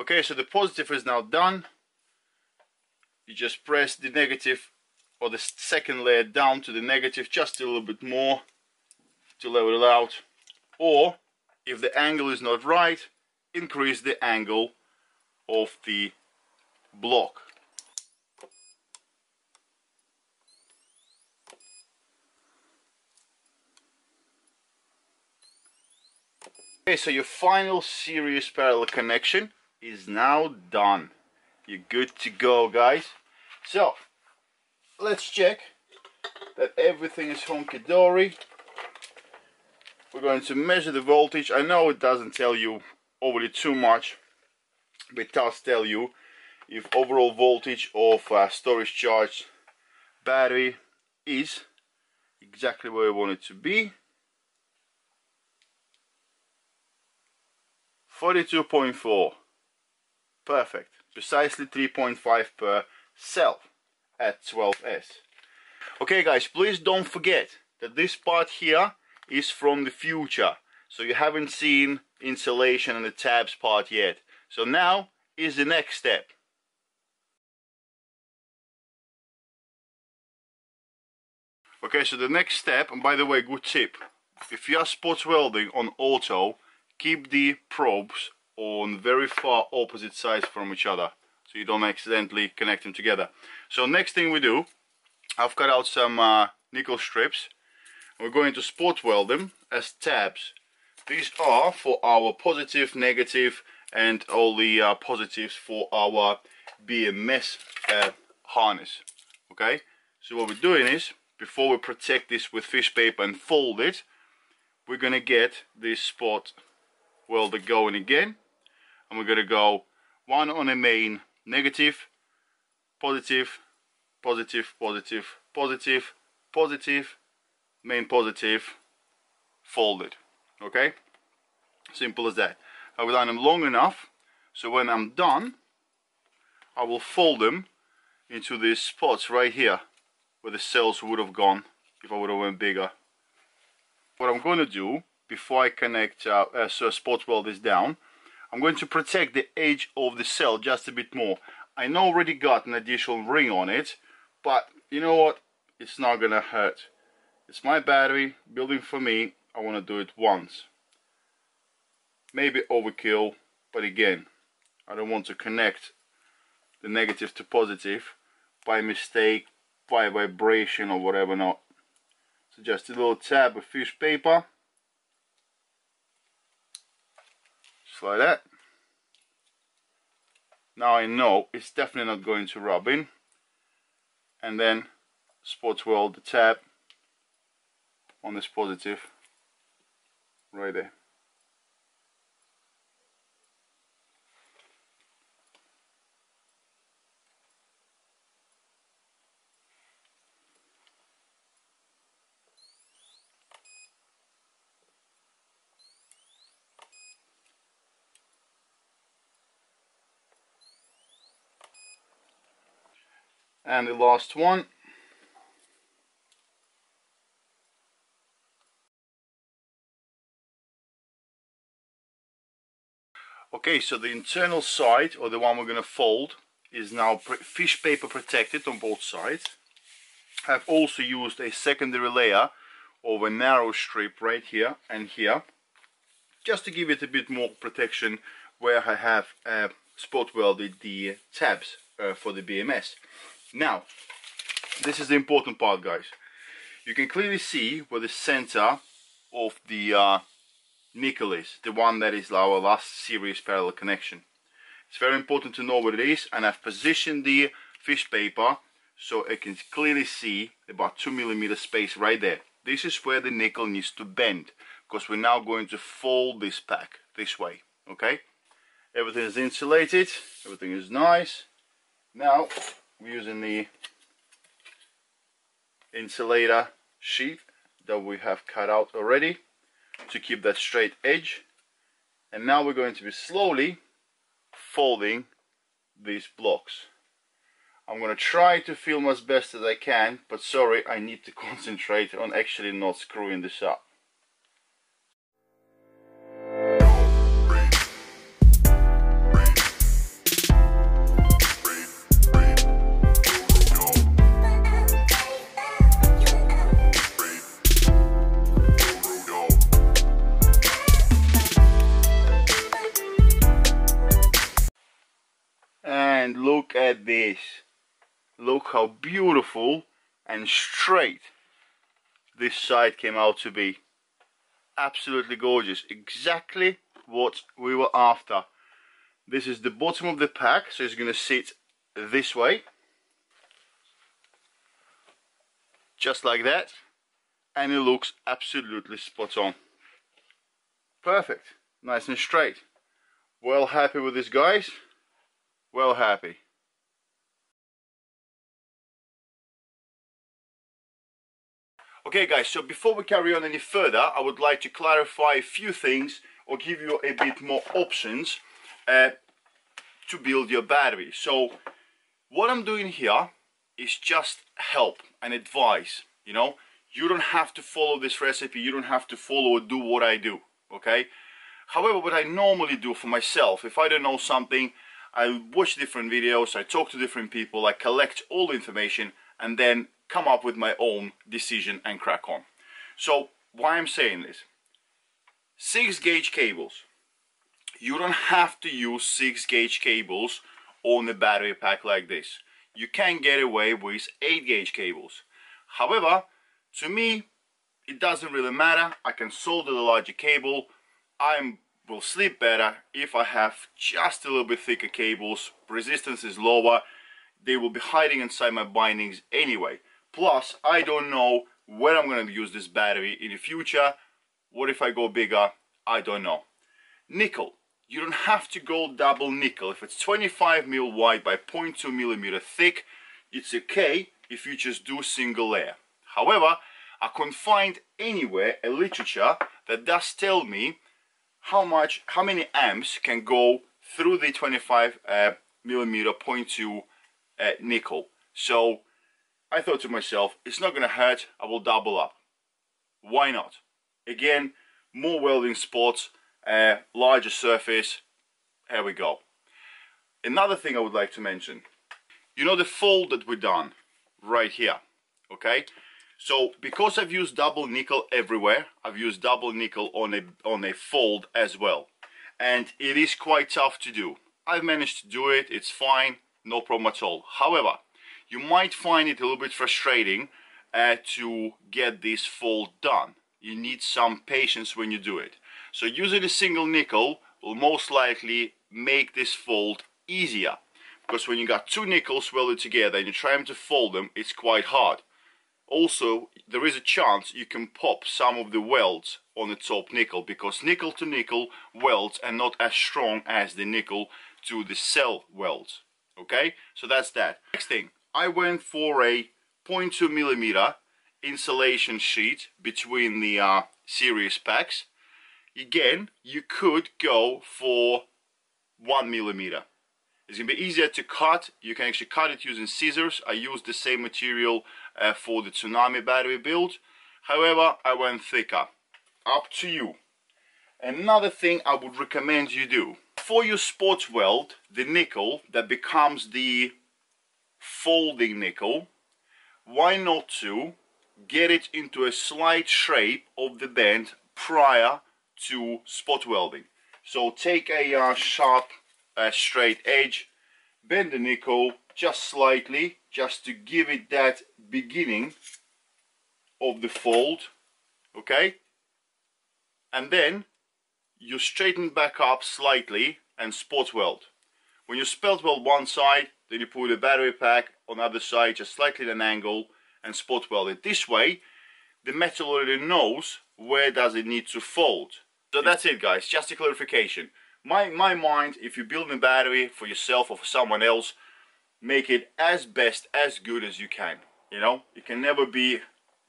Okay, so the positive is now done. You just press the negative or the second layer down to the negative just a little bit more to level it out. Or if the angle is not right, increase the angle of the block. Okay, so your final series parallel connection is now done. You're good to go, guys. So let's check that everything is honky dory. We're going to measure the voltage. I know it doesn't tell you overly too much, but it does tell you if overall voltage of storage charge battery is exactly where you want it to be. 42.4. Perfect, precisely 3.5 per cell at 12S. Okay guys, please don't forget that this part here is from the future, so you haven't seen insulation and the tabs part yet. So now is the next step. Okay, so the next step, and by the way, good tip, if you are spot welding on auto, keep the probes on very far opposite sides from each other, so you don't accidentally connect them together. So next thing we do, I've cut out some nickel strips. We're going to spot weld them as tabs. These are for our positive, negative, and all the positives for our BMS harness. Okay, so what we're doing is, before we protect this with fish paper and fold it, we're gonna get this spot welder going again. And we're gonna go one on the main, negative, positive, positive, positive, positive, positive, main positive, folded. Okay, simple as that. I've done them long enough, so when I'm done, I will fold them into these spots right here where the cells would have gone if I would have went bigger. What I'm gonna do before I connect so spot weld this down, I'm going to protect the edge of the cell just a bit more. I know already got an additional ring on it, but you know what? It's not gonna hurt. It's my battery, building for me. I want to do it once. Maybe overkill, but again, I don't want to connect the negative to positive by mistake, by vibration or whatever not. So just a little tab of fish paper. Just like that. Now I know it's definitely not going to rub in. And then spot weld the tab on this positive right there. And the last one. Okay, so the internal side, or the one we're going to fold, is now fish paper protected on both sides. I've also used a secondary layer of a narrow strip right here and here, just to give it a bit more protection where I have spot welded the tabs for the BMS. Now, this is the important part, guys. You can clearly see where the center of the nickel is, the one that is our last series parallel connection. It's very important to know what it is, and I've positioned the fish paper so I can clearly see about 2 millimeter space right there. This is where the nickel needs to bend, because we're now going to fold this pack this way. Okay, everything is insulated, everything is nice. Now we're using the insulator sheet that we have cut out already. to keep that straight edge. And now we're going to be slowly folding these blocks. I'm going to try to film as best as I can, but sorry, I need to concentrate on actually not screwing this up. And look at this. Look how beautiful and straight this side came out to be. Absolutely gorgeous. Exactly what we were after. This is the bottom of the pack, so it's going to sit this way. Just like that. And it looks absolutely spot on. Perfect. Nice and straight. Well happy with this, guys. Well happy. Okay guys, so before we carry on any further, I would like to clarify a few things or give you a bit more options to build your battery. So what I'm doing here is just help and advice, you know. You don't have to follow this recipe, you don't have to follow or do what I do, okay? However, what I normally do for myself, if I don't know something, I watch different videos, I talk to different people, I collect all the information and then come up with my own decision and crack on. So why I'm saying this, 6-gauge cables, you don't have to use 6-gauge cables on a battery pack like this. You can get away with 8-gauge cables. However, to me it doesn't really matter. I can solder the larger cable. I will sleep better if I have just a little bit thicker cables. Resistance is lower. They will be hiding inside my bindings anyway. Plus, I don't know where I'm going to use this battery in the future. What if I go bigger? I don't know. Nickel. You don't have to go double nickel. If it's 25 mm wide by 0.2 millimeter thick, it's okay if you just do single layer. However, I couldn't find anywhere a literature that does tell me how many amps can go through the 25 millimeter 0.2 nickel. So I thought to myself, it's not gonna hurt, I will double up. Why not? Again, more welding spots, larger surface. Here we go. Another thing I would like to mention, you know the fold that we done right here, okay? So because I've used double nickel everywhere, I've used double nickel on a fold as well. And it is quite tough to do. I've managed to do it, it's fine, no problem at all. However, you might find it a little bit frustrating to get this fold done. You need some patience when you do it. So using a single nickel will most likely make this fold easier. Because when you got two nickels welded together and you're trying to fold them, it's quite hard. Also, there is a chance you can pop some of the welds on the top nickel, because nickel to nickel welds are not as strong as the nickel to the cell welds. Okay, so that's that. Next thing, I went for a 0.2 millimeter insulation sheet between the series packs. Again, you could go for 1 millimeter. It's going to be easier to cut. You can actually cut it using scissors. I used the same material for the Tsunami battery build. However, I went thicker. Up to you. Another thing I would recommend you do. Before you spot weld the nickel that becomes the folding nickel, why not to get it into a slight shape of the bend prior to spot welding. So take a sharp straight edge, bend the nickel just slightly, just to give it that beginning of the fold, okay? And then you straighten back up slightly and spot weld. When you spot weld one side, then you put the battery pack on the other side, just slightly at an angle, and spot weld it. This way, the metal already knows where does it need to fold. So that's it, guys, just a clarification. My mind, if you build a battery for yourself or for someone else, make it as best, as good as you can. You know, it can never be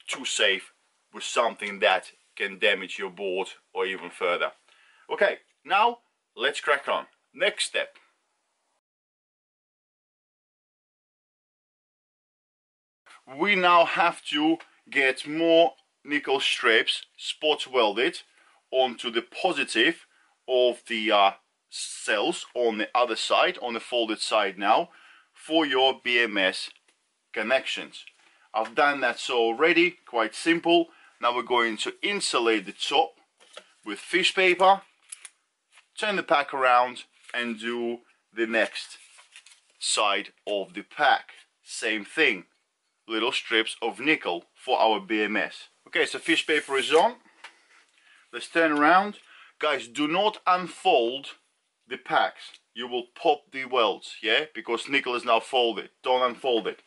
too safe with something that can damage your board or even further. Okay, now let's crack on. Next step. We now have to get more nickel strips spot welded onto the positive of the cells on the other side, on the folded side now, for your BMS connections. I've done that so already, quite simple. Now we're going to insulate the top with fish paper, turn the pack around and do the next side of the pack. Same thing, little strips of nickel for our BMS. Okay, so fish paper is on. Let's turn around. Guys, do not unfold the packs. You will pop the welds, yeah? Because nickel is now folded. Don't unfold it.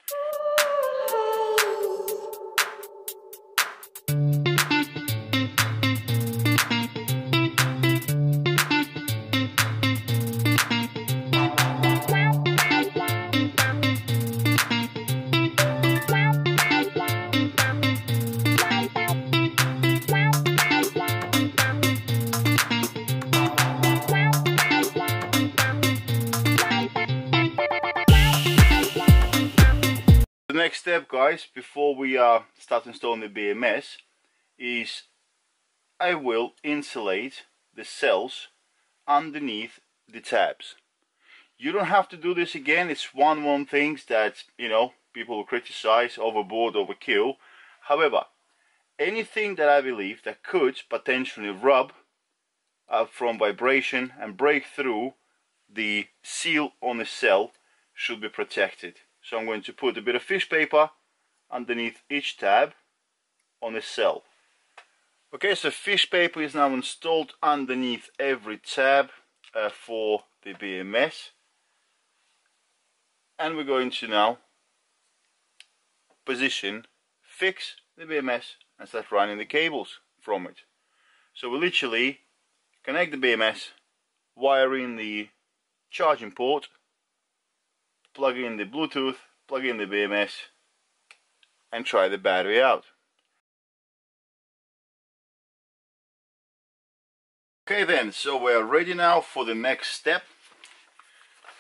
Next step, guys, before we start installing the BMS, is I will insulate the cells underneath the tabs. You don't have to do this again. It's one things that, you know, people will criticize, overboard, overkill. However, anything that I believe that could potentially rub from vibration and break through the seal on the cell should be protected. So I'm going to put a bit of fish paper underneath each tab on the cell. Okay, so fish paper is now installed underneath every tab for the BMS. And we're going to now position, fix the BMS and start running the cables from it. So we literally connect the BMS, wire in the charging port, plug in the Bluetooth, plug in the BMS and try the battery out. Okay then, so we're ready now for the next step.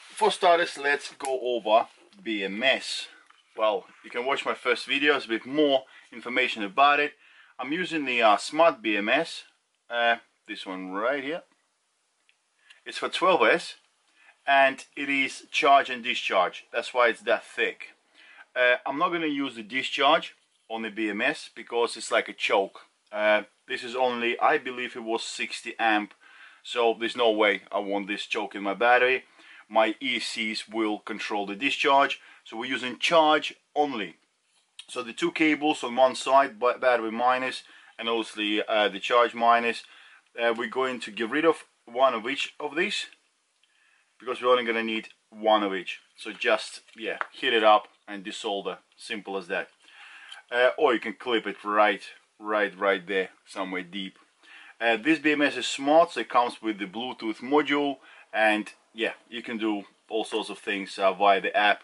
For starters, let's go over BMS. Well, you can watch my first videos with more information about it. I'm using the Smart BMS, this one right here. It's for 12S. And it is charge and discharge, that's why it's that thick. I'm not going to use the discharge on the BMS because it's like a choke. This is only, I believe it was 60 amp, so there's no way I want this choke in my battery. My ECs will control the discharge, so we're using charge only. So the two cables on one side, battery minus and obviously the charge minus, we're going to get rid of one of each of these, because we're only going to need one of each. So just, yeah, heat it up and desolder, simple as that. Or you can clip it right there, somewhere deep. This BMS is smart, so it comes with the Bluetooth module, and yeah, you can do all sorts of things via the app.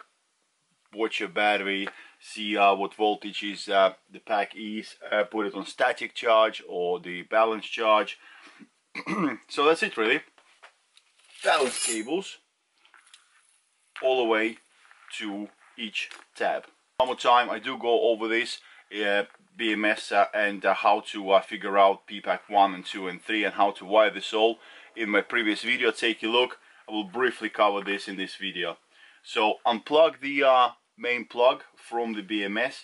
Watch your battery, see what voltage is, the pack is, put it on static charge or the balance charge. So that's it really. Balance cables all the way to each tab. One more time, I do go over this BMS and how to figure out PPAC 1 and 2 and 3 and how to wire this all in my previous video. Take a look, I will briefly cover this in this video. So unplug the main plug from the BMS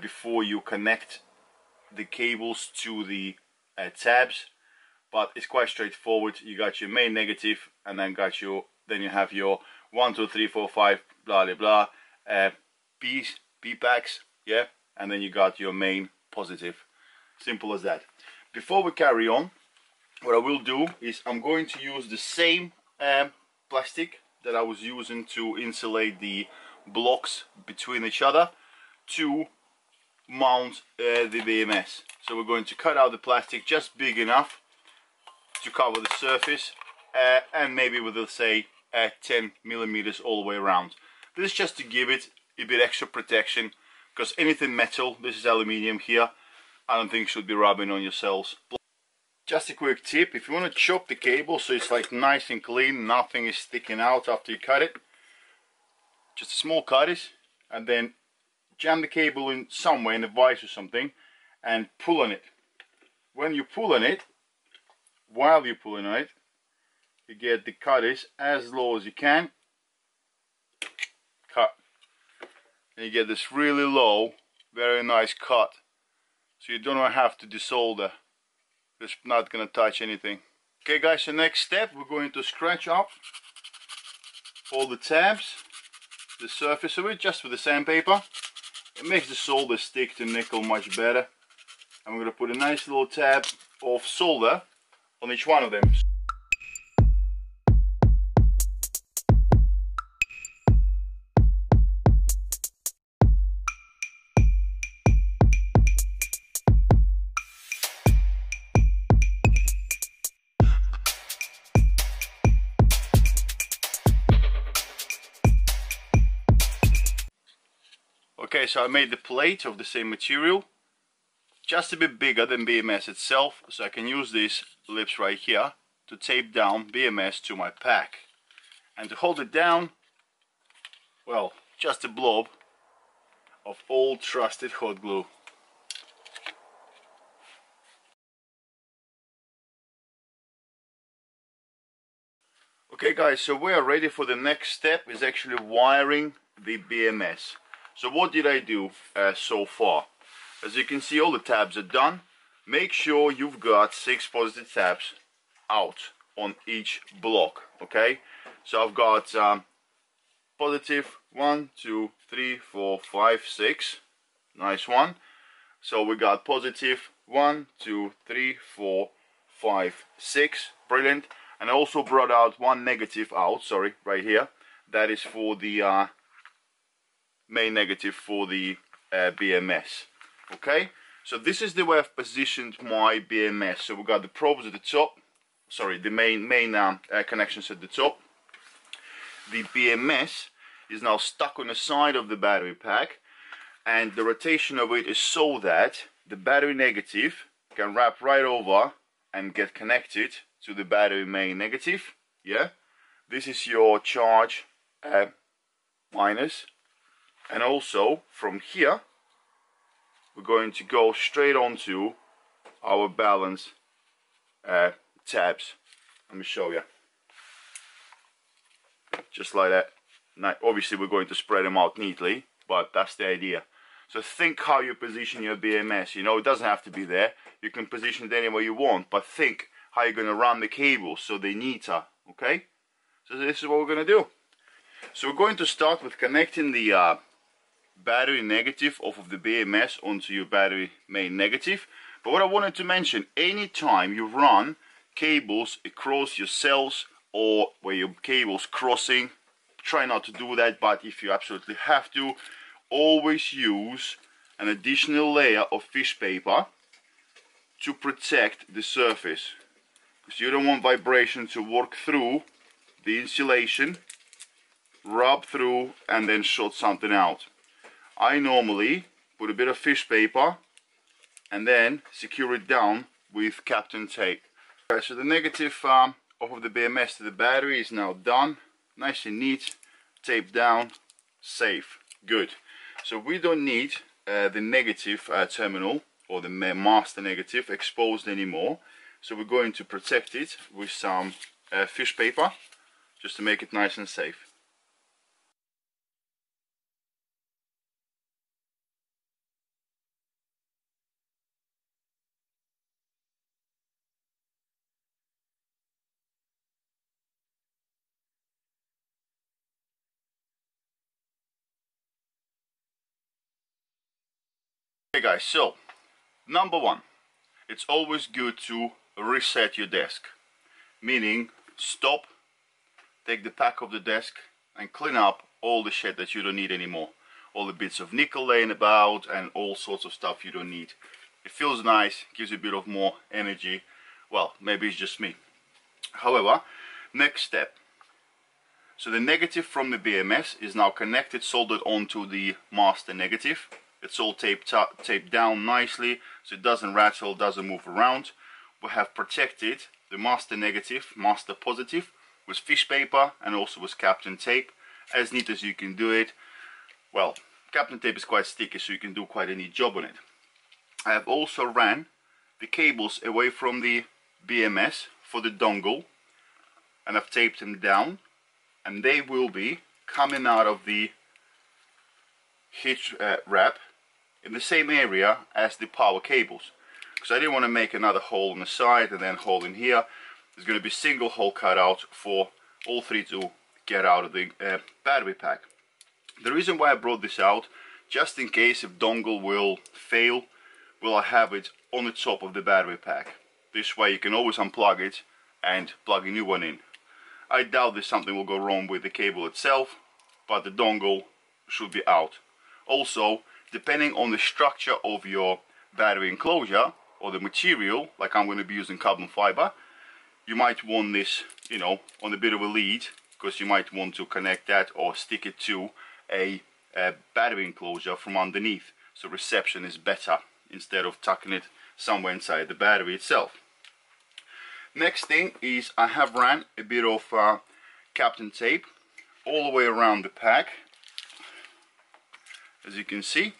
before you connect the cables to the tabs. But it's quite straightforward. You got your main negative, and then got your, then you have your 1, 2, 3, 4, 5, blah blah blah, P packs, yeah, and then you got your main positive. Simple as that. Before we carry on, what I will do is I'm going to use the same plastic that I was using to insulate the blocks between each other to mount the BMS. So we're going to cut out the plastic just big enough to cover the surface, and maybe with, let's say, 10 millimeters all the way around. This is just to give it a bit extra protection, because anything metal, this is aluminium here, I don't think you should be rubbing on yourselves. Just a quick tip, if you want to chop the cable so it's like nice and clean, nothing is sticking out after you cut it, just a small cutties and then jam the cable in somewhere, in a vise or something, and pull on it. When you pull on it, while you're pulling on it, you get the cutties as low as you can, cut, and you get this really low, very nice cut, so you don't have to desolder, it's not gonna touch anything. Okay guys, so next step, we're going to scratch up all the tabs, the surface of it, just with the sandpaper. It makes the solder stick to nickel much better. And we're gonna put a nice little tab of solder on each one of them. Okay, so I made the plate of the same material, just a bit bigger than BMS itself, so I can use these lips right here to tape down BMS to my pack. And to hold it down, well, just a blob of old trusted hot glue. Okay guys, so we are ready for the next step, is actually wiring the BMS. So what did I do so far? As you can see, all the tabs are done. Make sure you've got 6 positive tabs out on each block, okay? So I've got positive 1, 2, 3, 4, 5, 6. Nice one. So we got positive 1, 2, 3, 4, 5, 6. Brilliant. And I also brought out one negative out, sorry, right here. That is for the main negative for the BMS. Okay, so this is the way I've positioned my BMS. So we've got the probes at the top, sorry, the main connections at the top. The BMS is now stuck on the side of the battery pack, and the rotation of it is so that the battery negative can wrap right over and get connected to the battery main negative. Yeah, this is your charge minus. And also, from here, we're going to go straight onto our balance tabs. Let me show you. Just like that. Now, obviously, we're going to spread them out neatly, but that's the idea. So think how you position your BMS. You know, it doesn't have to be there. You can position it anywhere you want, but think how you're going to run the cables so they're neater, okay? So this is what we're going to do. So we're going to start with connecting the battery negative off of the BMS onto your battery main negative. But what I wanted to mention, anytime you run cables across your cells or where your cable's crossing, try not to do that, but if you absolutely have to, always use an additional layer of fish paper to protect the surface, because you don't want vibration to work through the insulation, rub through and then short something out. I normally put a bit of fish paper and then secure it down with Captain tape. Okay, so the negative off of the BMS to the battery is now done, nice and neat, taped down, safe, good. So we don't need the negative terminal or the master negative exposed anymore, so we're going to protect it with some fish paper just to make it nice and safe. Okay guys, so number one, it's always good to reset your desk, meaning stop, take the pack off the desk and clean up all the shit that you don't need anymore, all the bits of nickel laying about and all sorts of stuff you don't need. It feels nice, gives you a bit of more energy. Well, maybe it's just me. However, next step, so the negative from the BMS is now connected, soldered onto the master negative. It's all taped down nicely, so it doesn't rattle, doesn't move around. We have protected the master negative, master positive with fish paper and also with captain tape. As neat as you can do it. Well, captain tape is quite sticky, so you can do quite a neat job on it. I have also ran the cables away from the BMS for the dongle, and I've taped them down, and they will be coming out of the hitch wrap in the same area as the power cables, because I didn't want to make another hole on the side and then hole in here. There's going to be single hole cut out for all three to get out of the battery pack. The reason why I brought this out, just in case if dongle will fail, will I have it on the top of the battery pack. This way you can always unplug it and plug a new one in. I doubt that something will go wrong with the cable itself, but the dongle should be out. Also, depending on the structure of your battery enclosure or the material, like I'm going to be using carbon fiber, you might want this, you know, on a bit of a lead, because you might want to connect that or stick it to a battery enclosure from underneath, so reception is better instead of tucking it somewhere inside the battery itself. Next thing is I have ran a bit of captain tape all the way around the pack, as you can see,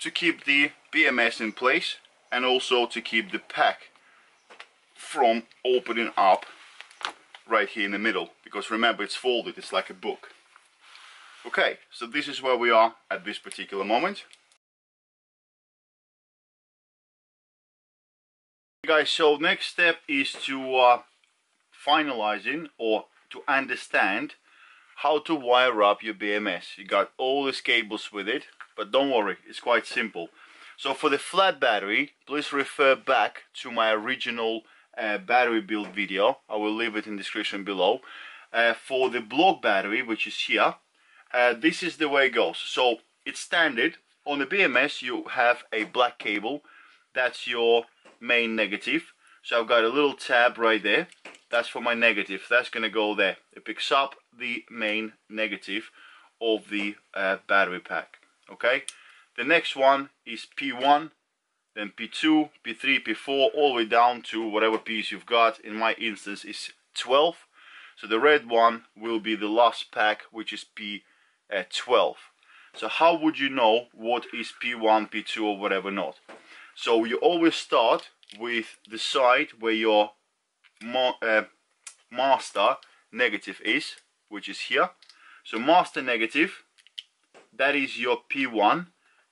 to keep the BMS in place and also to keep the pack from opening up right here in the middle, because remember it's folded, it's like a book. Okay, so this is where we are at this particular moment. Guys, so next step is to finalizing or to understand how to wire up your BMS. You got all these cables with it, but don't worry, it's quite simple. So for the flat battery, please refer back to my original battery build video. I will leave it in the description below. For the block battery, which is here, this is the way it goes. So it's standard on the BMS. You have a black cable, that's your main negative. So I've got a little tab right there, that's for my negative, that's gonna go there. It picks up the main negative of the battery pack. Okay, the next one is P1, then P2, P3, P4, all the way down to whatever piece you've got. In my instance is 12, so the red one will be the last pack, which is P12. So how would you know what is P1, P2 or whatever not? So you always start with the side where your master negative is, which is here. So master negative, that is your P1,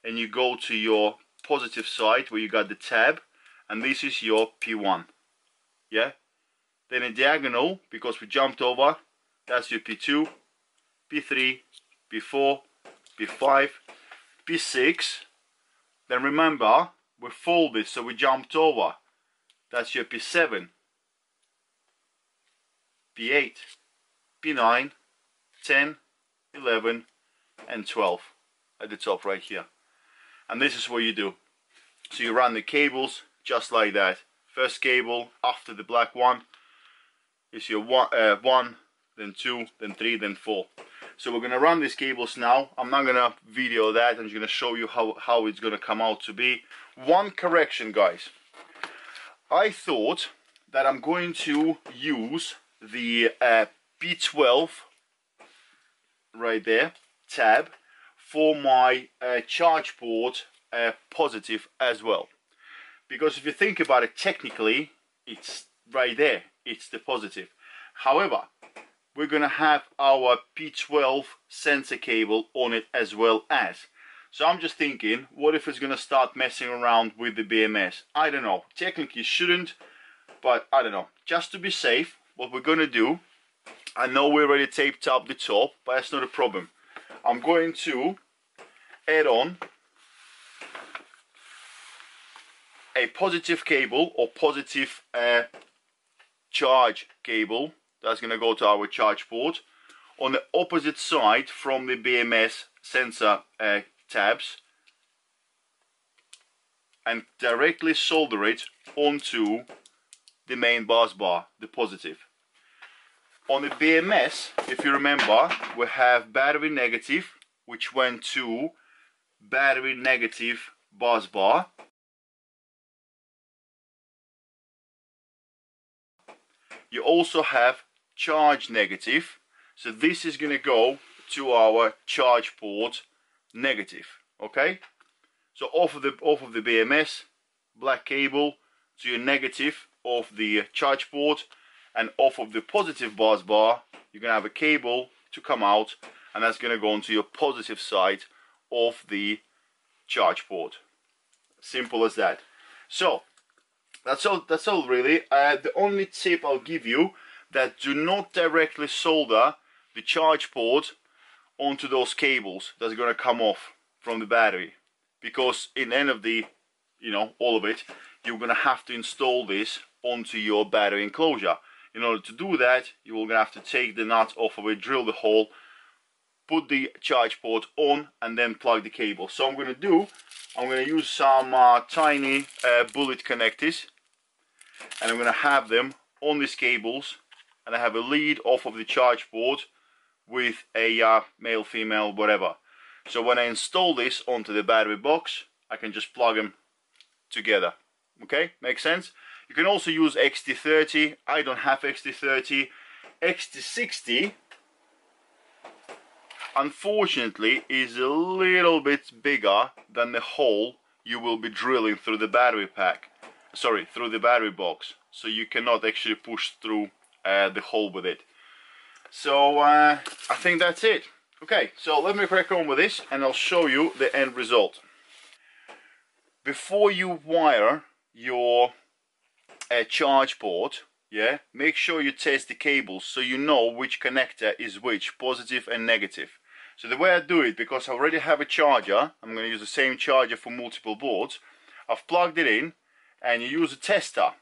and you go to your positive side where you got the tab, and this is your P1. Yeah, then a diagonal, because we jumped over, that's your P2, P3, P4, P5, P6. Then remember, we folded, so we jumped over, that's your P7, P8, P9, 10, 11 and 12 at the top right here. And this is what you do. So you run the cables just like that. First cable after the black one is your one, then 2, then 3, then 4. So we're gonna run these cables now. I'm not gonna video that, I'm just gonna show you how it's gonna come out to be. One correction, guys, I thought that I'm going to use the P12 right there tab for my charge port positive as well, because if you think about it, technically it's right there, it's the positive. However, we're gonna have our P12 sensor cable on it as well as. So I'm just thinking, what if it's gonna start messing around with the BMS? I don't know, technically it shouldn't, but I don't know. Just to be safe, what we're gonna do, I know we already taped up the top, but that's not a problem. I'm going to add on a positive cable or positive charge cable. That's going to go to our charge port on the opposite side from the BMS sensor tabs, and directly solder it onto the main bus bar, the positive. On the BMS, if you remember, we have battery negative, which went to battery negative bus bar. You also have charge negative, so this is going to go to our charge port negative. Okay, so off of the BMS, black cable to your negative of the charge port, and off of the positive bus bar you're going to have a cable to come out, and that's going to go onto your positive side of the charge port. Simple as that. So that's all really. The only tip I'll give you, that do not directly solder the charge port onto those cables that's going to come off from the battery, because in the end of the, all of it, you're going to have to install this onto your battery enclosure. In order to do that, you're going to have to take the nut off of it, drill the hole, put the charge port on, and then plug the cable. So I'm going to use some tiny bullet connectors, and I'm going to have them on these cables, and I have a lead off of the charge port with a male, female, whatever. So when I install this onto the battery box, I can just plug them together. Okay, makes sense? You can also use XT30. I don't have XT30. XT60, unfortunately, is a little bit bigger than the hole you will be drilling through the battery pack. Sorry, through the battery box. So you cannot actually push through the hole with it. So I think that's it. Okay, so let me crack on with this and I'll show you the end result. Before you wire your charge port, yeah, make sure you test the cables so you know which connector is which, positive and negative. So the way I do it, because I already have a charger, I'm going to use the same charger for multiple boards. I've plugged it in, and you use a tester.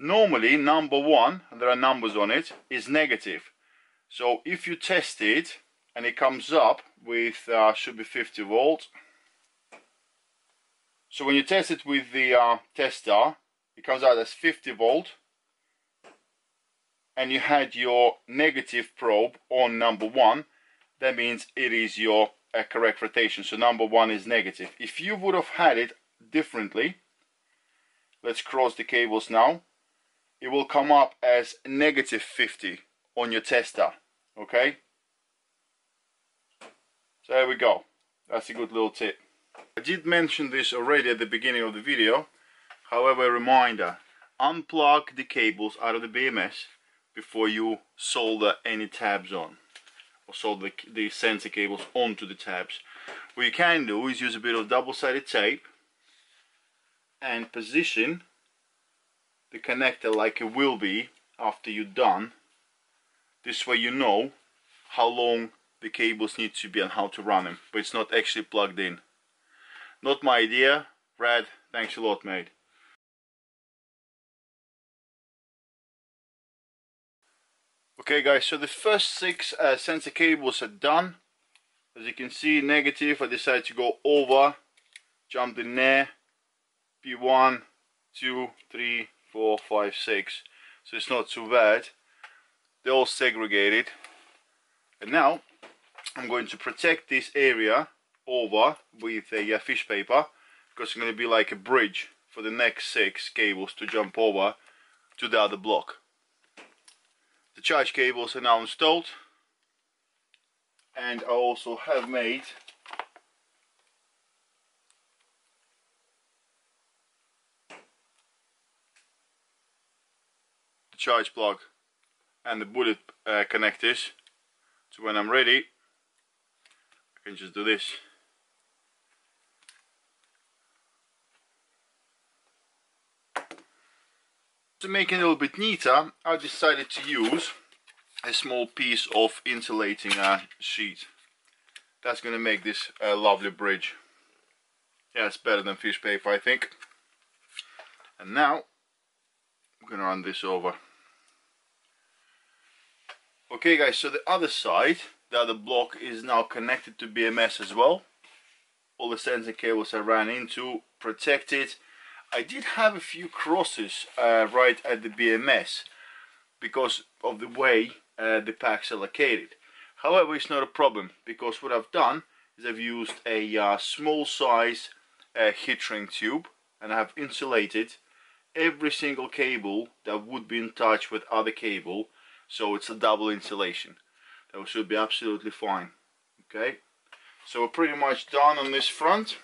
Normally, number one, and there are numbers on it, is negative. So if you test it, and it comes up with, should be 50 volt. So when you test it with the tester, it comes out as 50 volt. And you had your negative probe on number one. That means it is your correct rotation. So number one is negative. If you would have had it differently, let's cross the cables now, it will come up as negative 50 on your tester. Okay? So there we go, that's a good little tip. I did mention this already at the beginning of the video, however, a reminder, unplug the cables out of the BMS before you solder any tabs on, or solder the sensor cables onto the tabs. What you can do is use a bit of double-sided tape and position the connector like it will be after you're done. This way you know how long the cables need to be and how to run them, but it's not actually plugged in. Not my idea. Brad, thanks a lot, mate. Okay guys, so the first six sensor cables are done. As you can see, negative, I decided to go over, jumped in there, P1, 2, 3, 4, 5, 6, so it's not too bad. They're all segregated, and now I'm going to protect this area over with a fish paper, because it's going to be like a bridge for the next six cables to jump over to the other block. The charge cables are now installed, and I also have made the charge plug and the bullet connectors, so when I'm ready I can just do this. To make it a little bit neater, I decided to use a small piece of insulating sheet. That's going to make this a lovely bridge. Yeah, it's better than fish paper, I think. And now I'm going to run this over. Okay guys, so the other side, the other block, is now connected to BMS as well. All the sensor cables I ran into, protected. I did have a few crosses right at the BMS because of the way the packs are located. However, it's not a problem, because what I've done is I've used a small size heat shrink tube, and I have insulated every single cable that would be in touch with other cable, so it's a double insulation. That should be absolutely fine. Okay, so we're pretty much done on this front.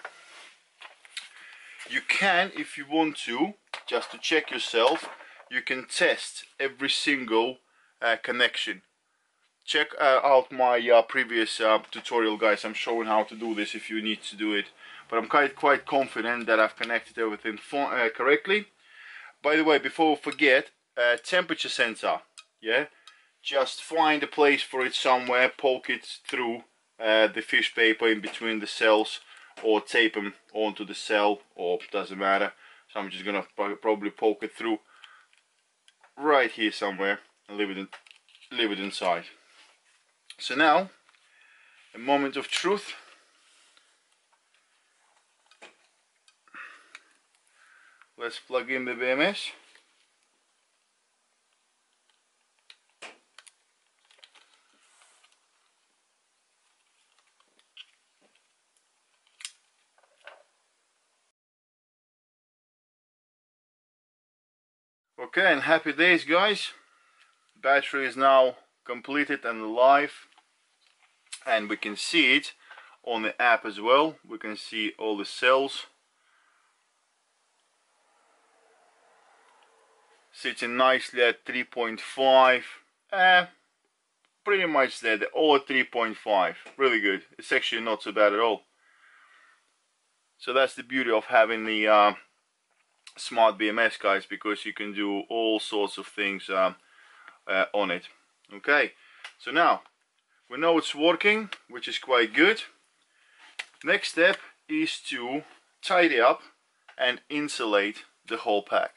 You can, if you want to, just to check yourself, you can test every single connection. Check out my previous tutorial, guys. I'm showing how to do this if you need to do it, but I'm quite confident that I've connected everything correctly. By the way, before we forget, temperature sensor, yeah, just find a place for it somewhere, poke it through the fish paper in between the cells, or tape them onto the cell, or doesn't matter. So I'm just gonna probably poke it through right here somewhere and leave it inside. So now, a moment of truth. Let's plug in the BMS. Okay, and happy days, guys. Battery is now completed and live, and we can see it on the app as well. We can see all the cells sitting nicely at 3.5, pretty much there, they're all at 3.5, really good. It's actually not so bad at all. So that's the beauty of having the Smart BMS, guys, because you can do all sorts of things on it. Okay, so now we know it's working, which is quite good. Next step is to tidy up and insulate the whole pack.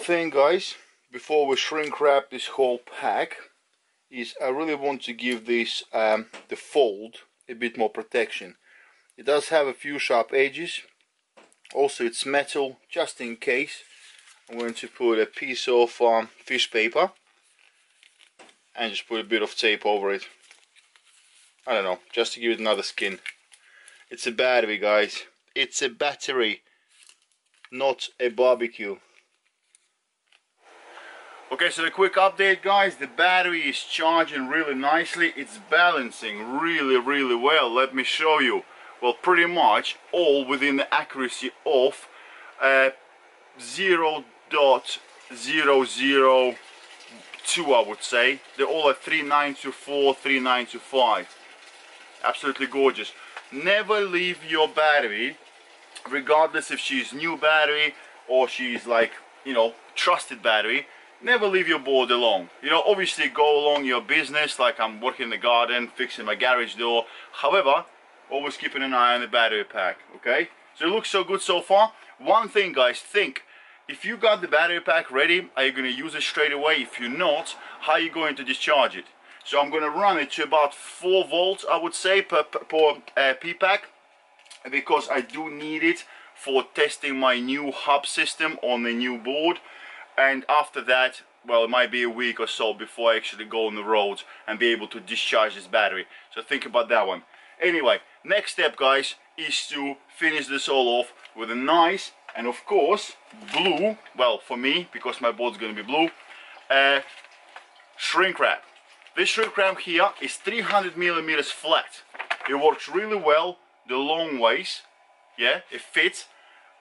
Thing, guys, before we shrink wrap this whole pack, is I really want to give this the fold a bit more protection. It does have a few sharp edges. Also, it's metal. Just in case, I'm going to put a piece of fish paper and just put a bit of tape over it. I don't know, just to give it another skin. It's a battery, guys. It's a battery, not a barbecue. Okay, so a quick update, guys. The battery is charging really nicely. It's balancing really well. Let me show you. Well, pretty much all within the accuracy of 0.002, I would say. They're all at 3924, 3925. Absolutely gorgeous. Never leave your battery, regardless if she's new battery or she's like, you know, trusted battery. Never leave your board alone. You know, obviously go along your business, like I'm working in the garden, fixing my garage door. However, always keeping an eye on the battery pack, okay? So it looks so good so far. One thing, guys, think, if you got the battery pack ready, are you gonna use it straight away? If you're not, how are you going to discharge it? So I'm gonna run it to about 4 volts, I would say, per P-pack, because I do need it for testing my new hub system on the new board. And after that, well, it might be a week or so before I actually go on the road and be able to discharge this battery. So think about that one. Anyway, next step, guys, is to finish this all off with a nice and, of course, blue, well, for me, because my board's going to be blue, shrink wrap. This shrink wrap here is 300mm flat. It works really well the long ways, yeah, it fits.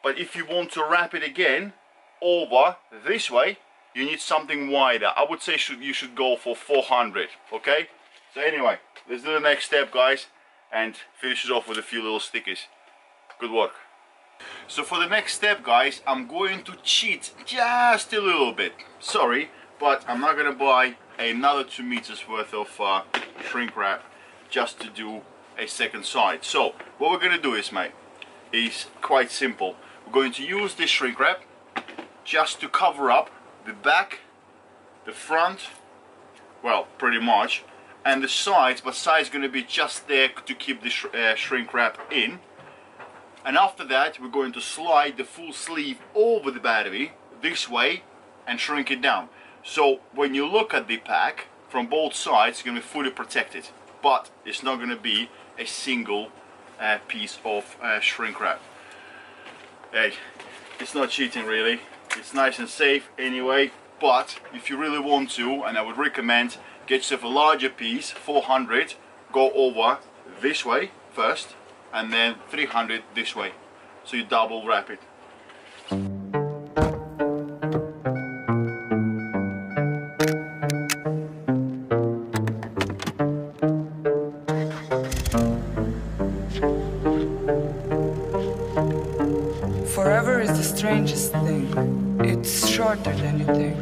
But if you want to wrap it again over this way, you need something wider. I would say you should go for 400, okay? So anyway, let's do the next step, guys, and finish it off with a few little stickers. Good work. So for the next step, guys, I'm going to cheat just a little bit. Sorry, but I'm not gonna buy another 2 meters worth of shrink wrap just to do a second side. So what we're gonna do is, mate, is quite simple. We're going to use this shrink wrap just to cover up the back, the front, well, pretty much, and the sides, but sides gonna be just there to keep the shrink wrap in. And after that, we're going to slide the full sleeve over the battery this way and shrink it down. So when you look at the pack from both sides, it's gonna be fully protected, but it's not gonna be a single piece of shrink wrap. Hey, it's not cheating really. It's nice and safe anyway, but if you really want to, and I would recommend, get yourself a larger piece, 400, go over this way first, and then 300 this way, so you double wrap it. Forever is the strangest thing. It's shorter than you think.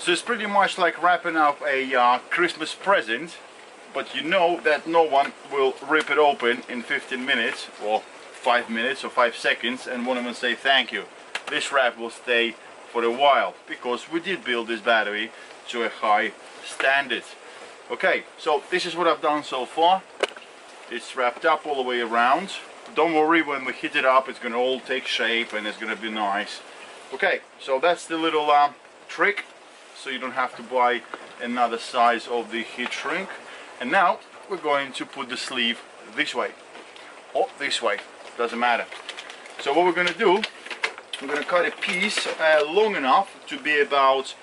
So it's pretty much like wrapping up a Christmas present, but you know that no one will rip it open in 15 minutes or 5 minutes or 5 seconds and won't even say thank you. This wrap will stay for a while because we did build this battery to a high standard. Okay, so this is what I've done so far. It's wrapped up all the way around. Don't worry, when we heat it up, it's gonna all take shape and it's gonna be nice. Okay, so that's the little trick. So you don't have to buy another size of the heat shrink. And now we're going to put the sleeve this way or this way, doesn't matter. So what we're going to do, we're going to cut a piece long enough to be about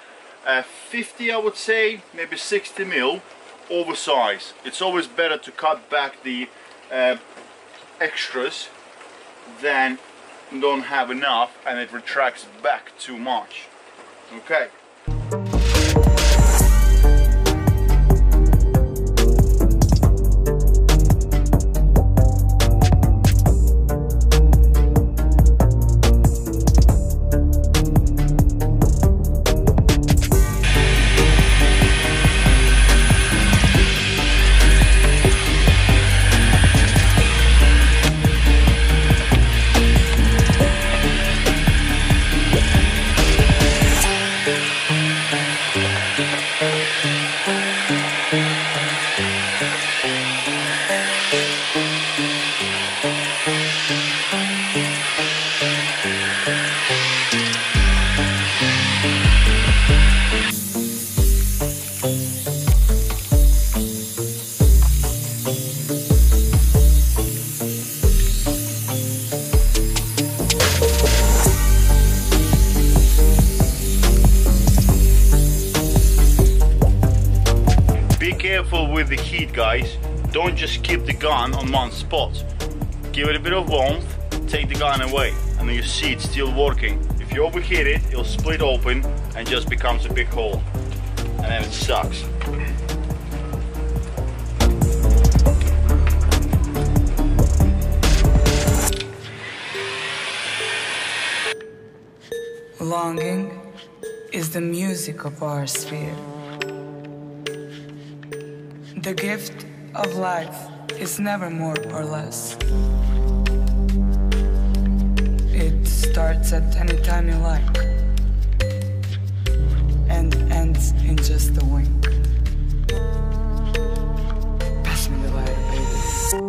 50, I would say, maybe 60 mil oversized. It's always better to cut back the extras than don't have enough and it retracts back too much. Okay. With the heat, guys, don't just keep the gun on one spot. Give it a bit of warmth, take the gun away, and then you see it's still working. If you overheat it, it'll split open and just becomes a big hole, and then it sucks. Longing is the music of our sphere. The gift of life is never more or less. It starts at any time you like and ends in just a wink. Pass me the lighter, baby.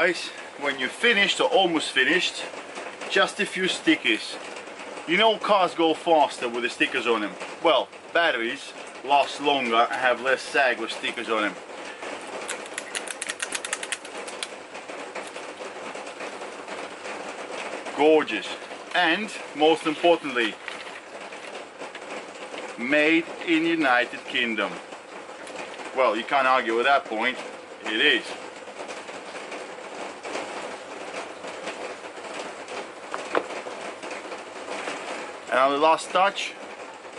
guys, when you're finished or almost finished, just a few stickers. You know cars go faster with the stickers on them. Well, batteries last longer and have less sag with stickers on them. Gorgeous. And most importantly, made in United Kingdom. Well, you can't argue with that point. It is. And on the last touch,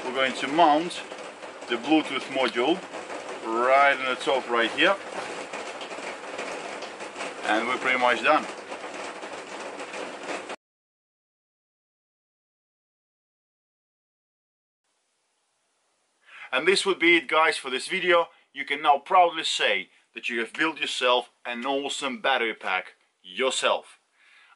we're going to mount the Bluetooth module right on the top right here, and we're pretty much done. And this would be it, guys, for this video. You can now proudly say that you have built yourself an awesome battery pack yourself.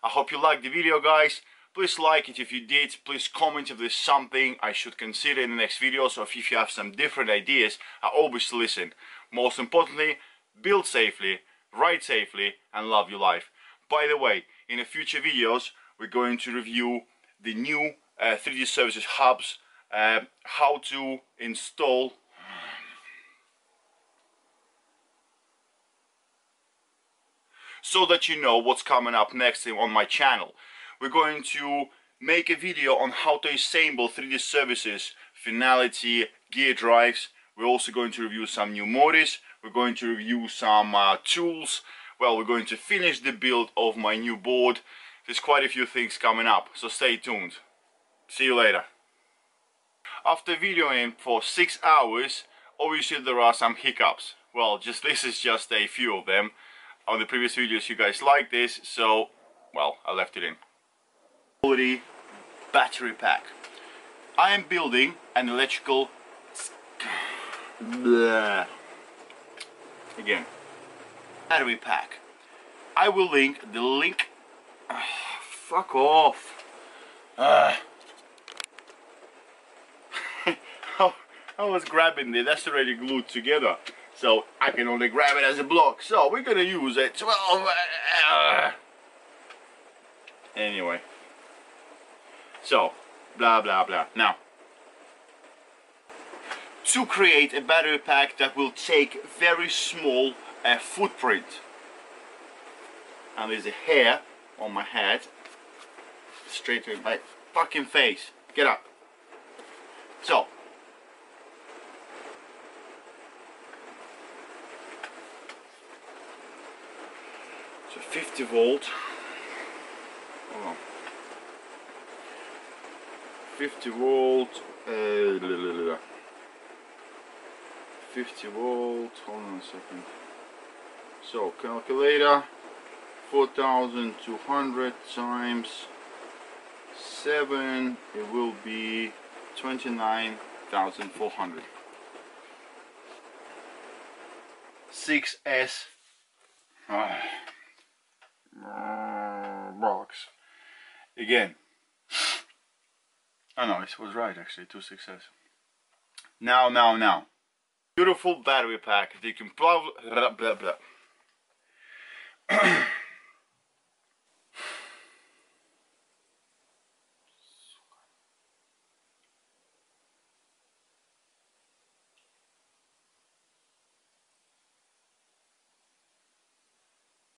I hope you liked the video, guys. Please like it if you did, please comment if there's something I should consider in the next videos, or if you have some different ideas, I always listen. Most importantly, build safely, ride safely, and love your life. By the way, in the future videos, we're going to review the new 3D services hubs, how to install... so that you know what's coming up next on my channel. We're going to make a video on how to assemble 3D services, finality, gear drives. We're also going to review some new motors. We're going to review some tools. Well, we're going to finish the build of my new board. There's quite a few things coming up, so stay tuned. See you later. After videoing for 6 hours, obviously there are some hiccups. Well, this is just a few of them. On the previous videos you guys liked this, so, well, I left it in. Battery pack. I am building an electrical battery pack. I will link the link. Fuck off. I was grabbing there. That's already glued together, so I can only grab it as a block. So we're gonna use a 12. Anyway. So, blah blah blah. Now, to create a battery pack that will take very small footprint, and there's a hair on my head, straight to my fucking face. Get up. So, it's a 50 volt. Hold on. 50 volt, 50 volt, hold on a second. So calculator, 4200 times 7, it will be 29,400. 6S box again. Oh no, it was right actually, 2 6s. Now. Beautiful battery pack that you can probably...